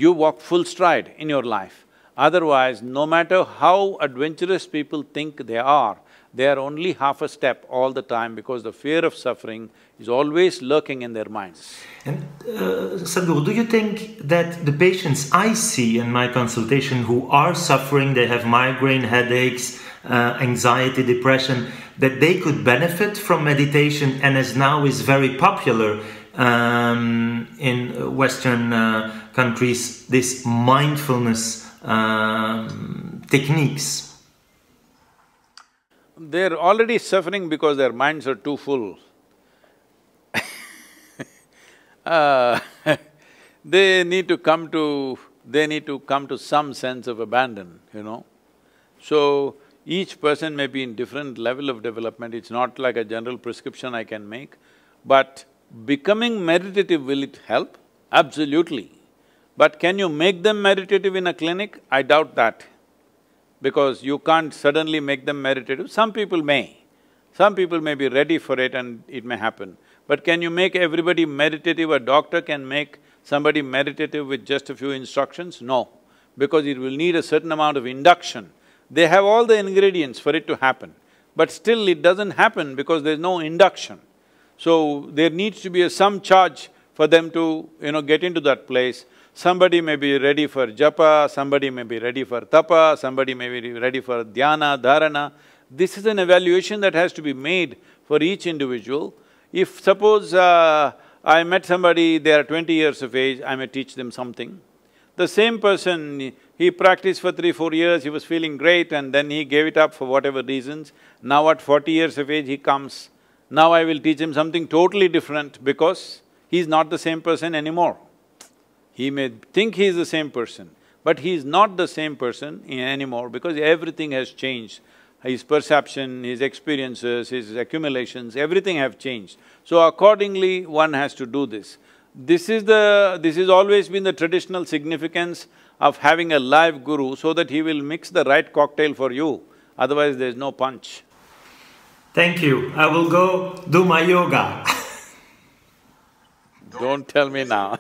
you walk full stride in your life. Otherwise, no matter how adventurous people think they are, they are only half a step all the time, because the fear of suffering is always lurking in their minds. And uh, Sadhguru, do you think that the patients I see in my consultation who are suffering, they have migraine, headaches, uh, anxiety, depression, that they could benefit from meditation, and as now is very popular um, in Western uh, countries, this mindfulness uh, techniques? They're already suffering because their minds are too full. uh, they need to come to… they need to come to some sense of abandon, you know. So, each person may be in different level of development, it's not like a general prescription I can make, but becoming meditative, will it help? Absolutely. But can you make them meditative in a clinic? I doubt that, because you can't suddenly make them meditative. Some people may, some people may be ready for it and it may happen. But can you make everybody meditative? A doctor can make somebody meditative with just a few instructions? No, because it will need a certain amount of induction. They have all the ingredients for it to happen, but still it doesn't happen because there's no induction. So there needs to be a some charge for them to, you know, get into that place. Somebody may be ready for japa, somebody may be ready for tapa, somebody may be ready for dhyana, dharana. This is an evaluation that has to be made for each individual. If suppose uh, I met somebody, they are twenty years of age, I may teach them something. The same person, he practiced for three, four years, he was feeling great and then he gave it up for whatever reasons. Now at forty years of age he comes, now I will teach him something totally different, because he's not the same person anymore. He may think he is the same person, but he is not the same person anymore, because everything has changed. his perception, his experiences, his accumulations, everything have changed. So accordingly, one has to do this. This is the… this has always been the traditional significance of having a live guru so that he will mix the right cocktail for you, otherwise there is no punch. Thank you. I will go do my yoga. Don't tell me now.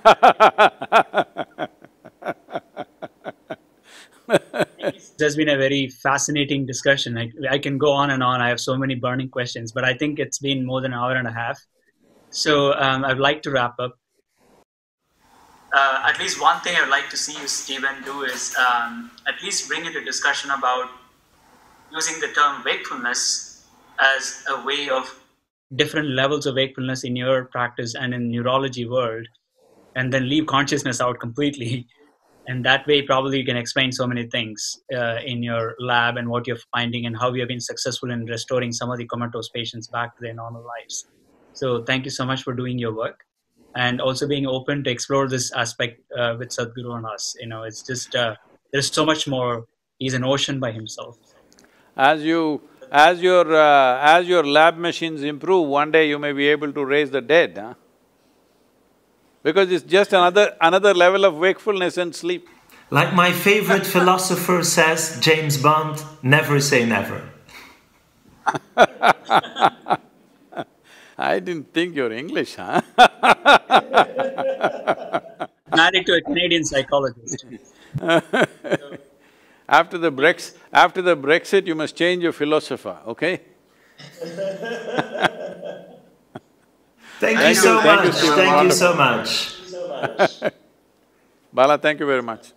It has been a very fascinating discussion. I, I can go on and on. I have so many burning questions, but I think it's been more than an hour and a half. So um, I'd like to wrap up. Uh, at least one thing I'd like to see you, Steven, do is um, at least bring into discussion about using the term wakefulness as a way of different levels of wakefulness in your practice and in neurology world, and then leave consciousness out completely. And that way, probably you can explain so many things uh, in your lab and what you're finding and how you have been successful in restoring some of the comatose patients back to their normal lives. So thank you so much for doing your work and also being open to explore this aspect uh, with Sadhguru and us. You know, it's just, uh, there's so much more. He's an ocean by himself. As you… As your… Uh, as your lab machines improve, one day you may be able to raise the dead, huh? Because it's just another… another level of wakefulness and sleep. Like my favorite philosopher says, James Bond, never say never. I didn't think you're English, huh? Married to a Canadian psychologist. After the Brex… after the Brexit, you must change your philosopher, okay? Thank you so much, thank you so much. Bala, thank you very much.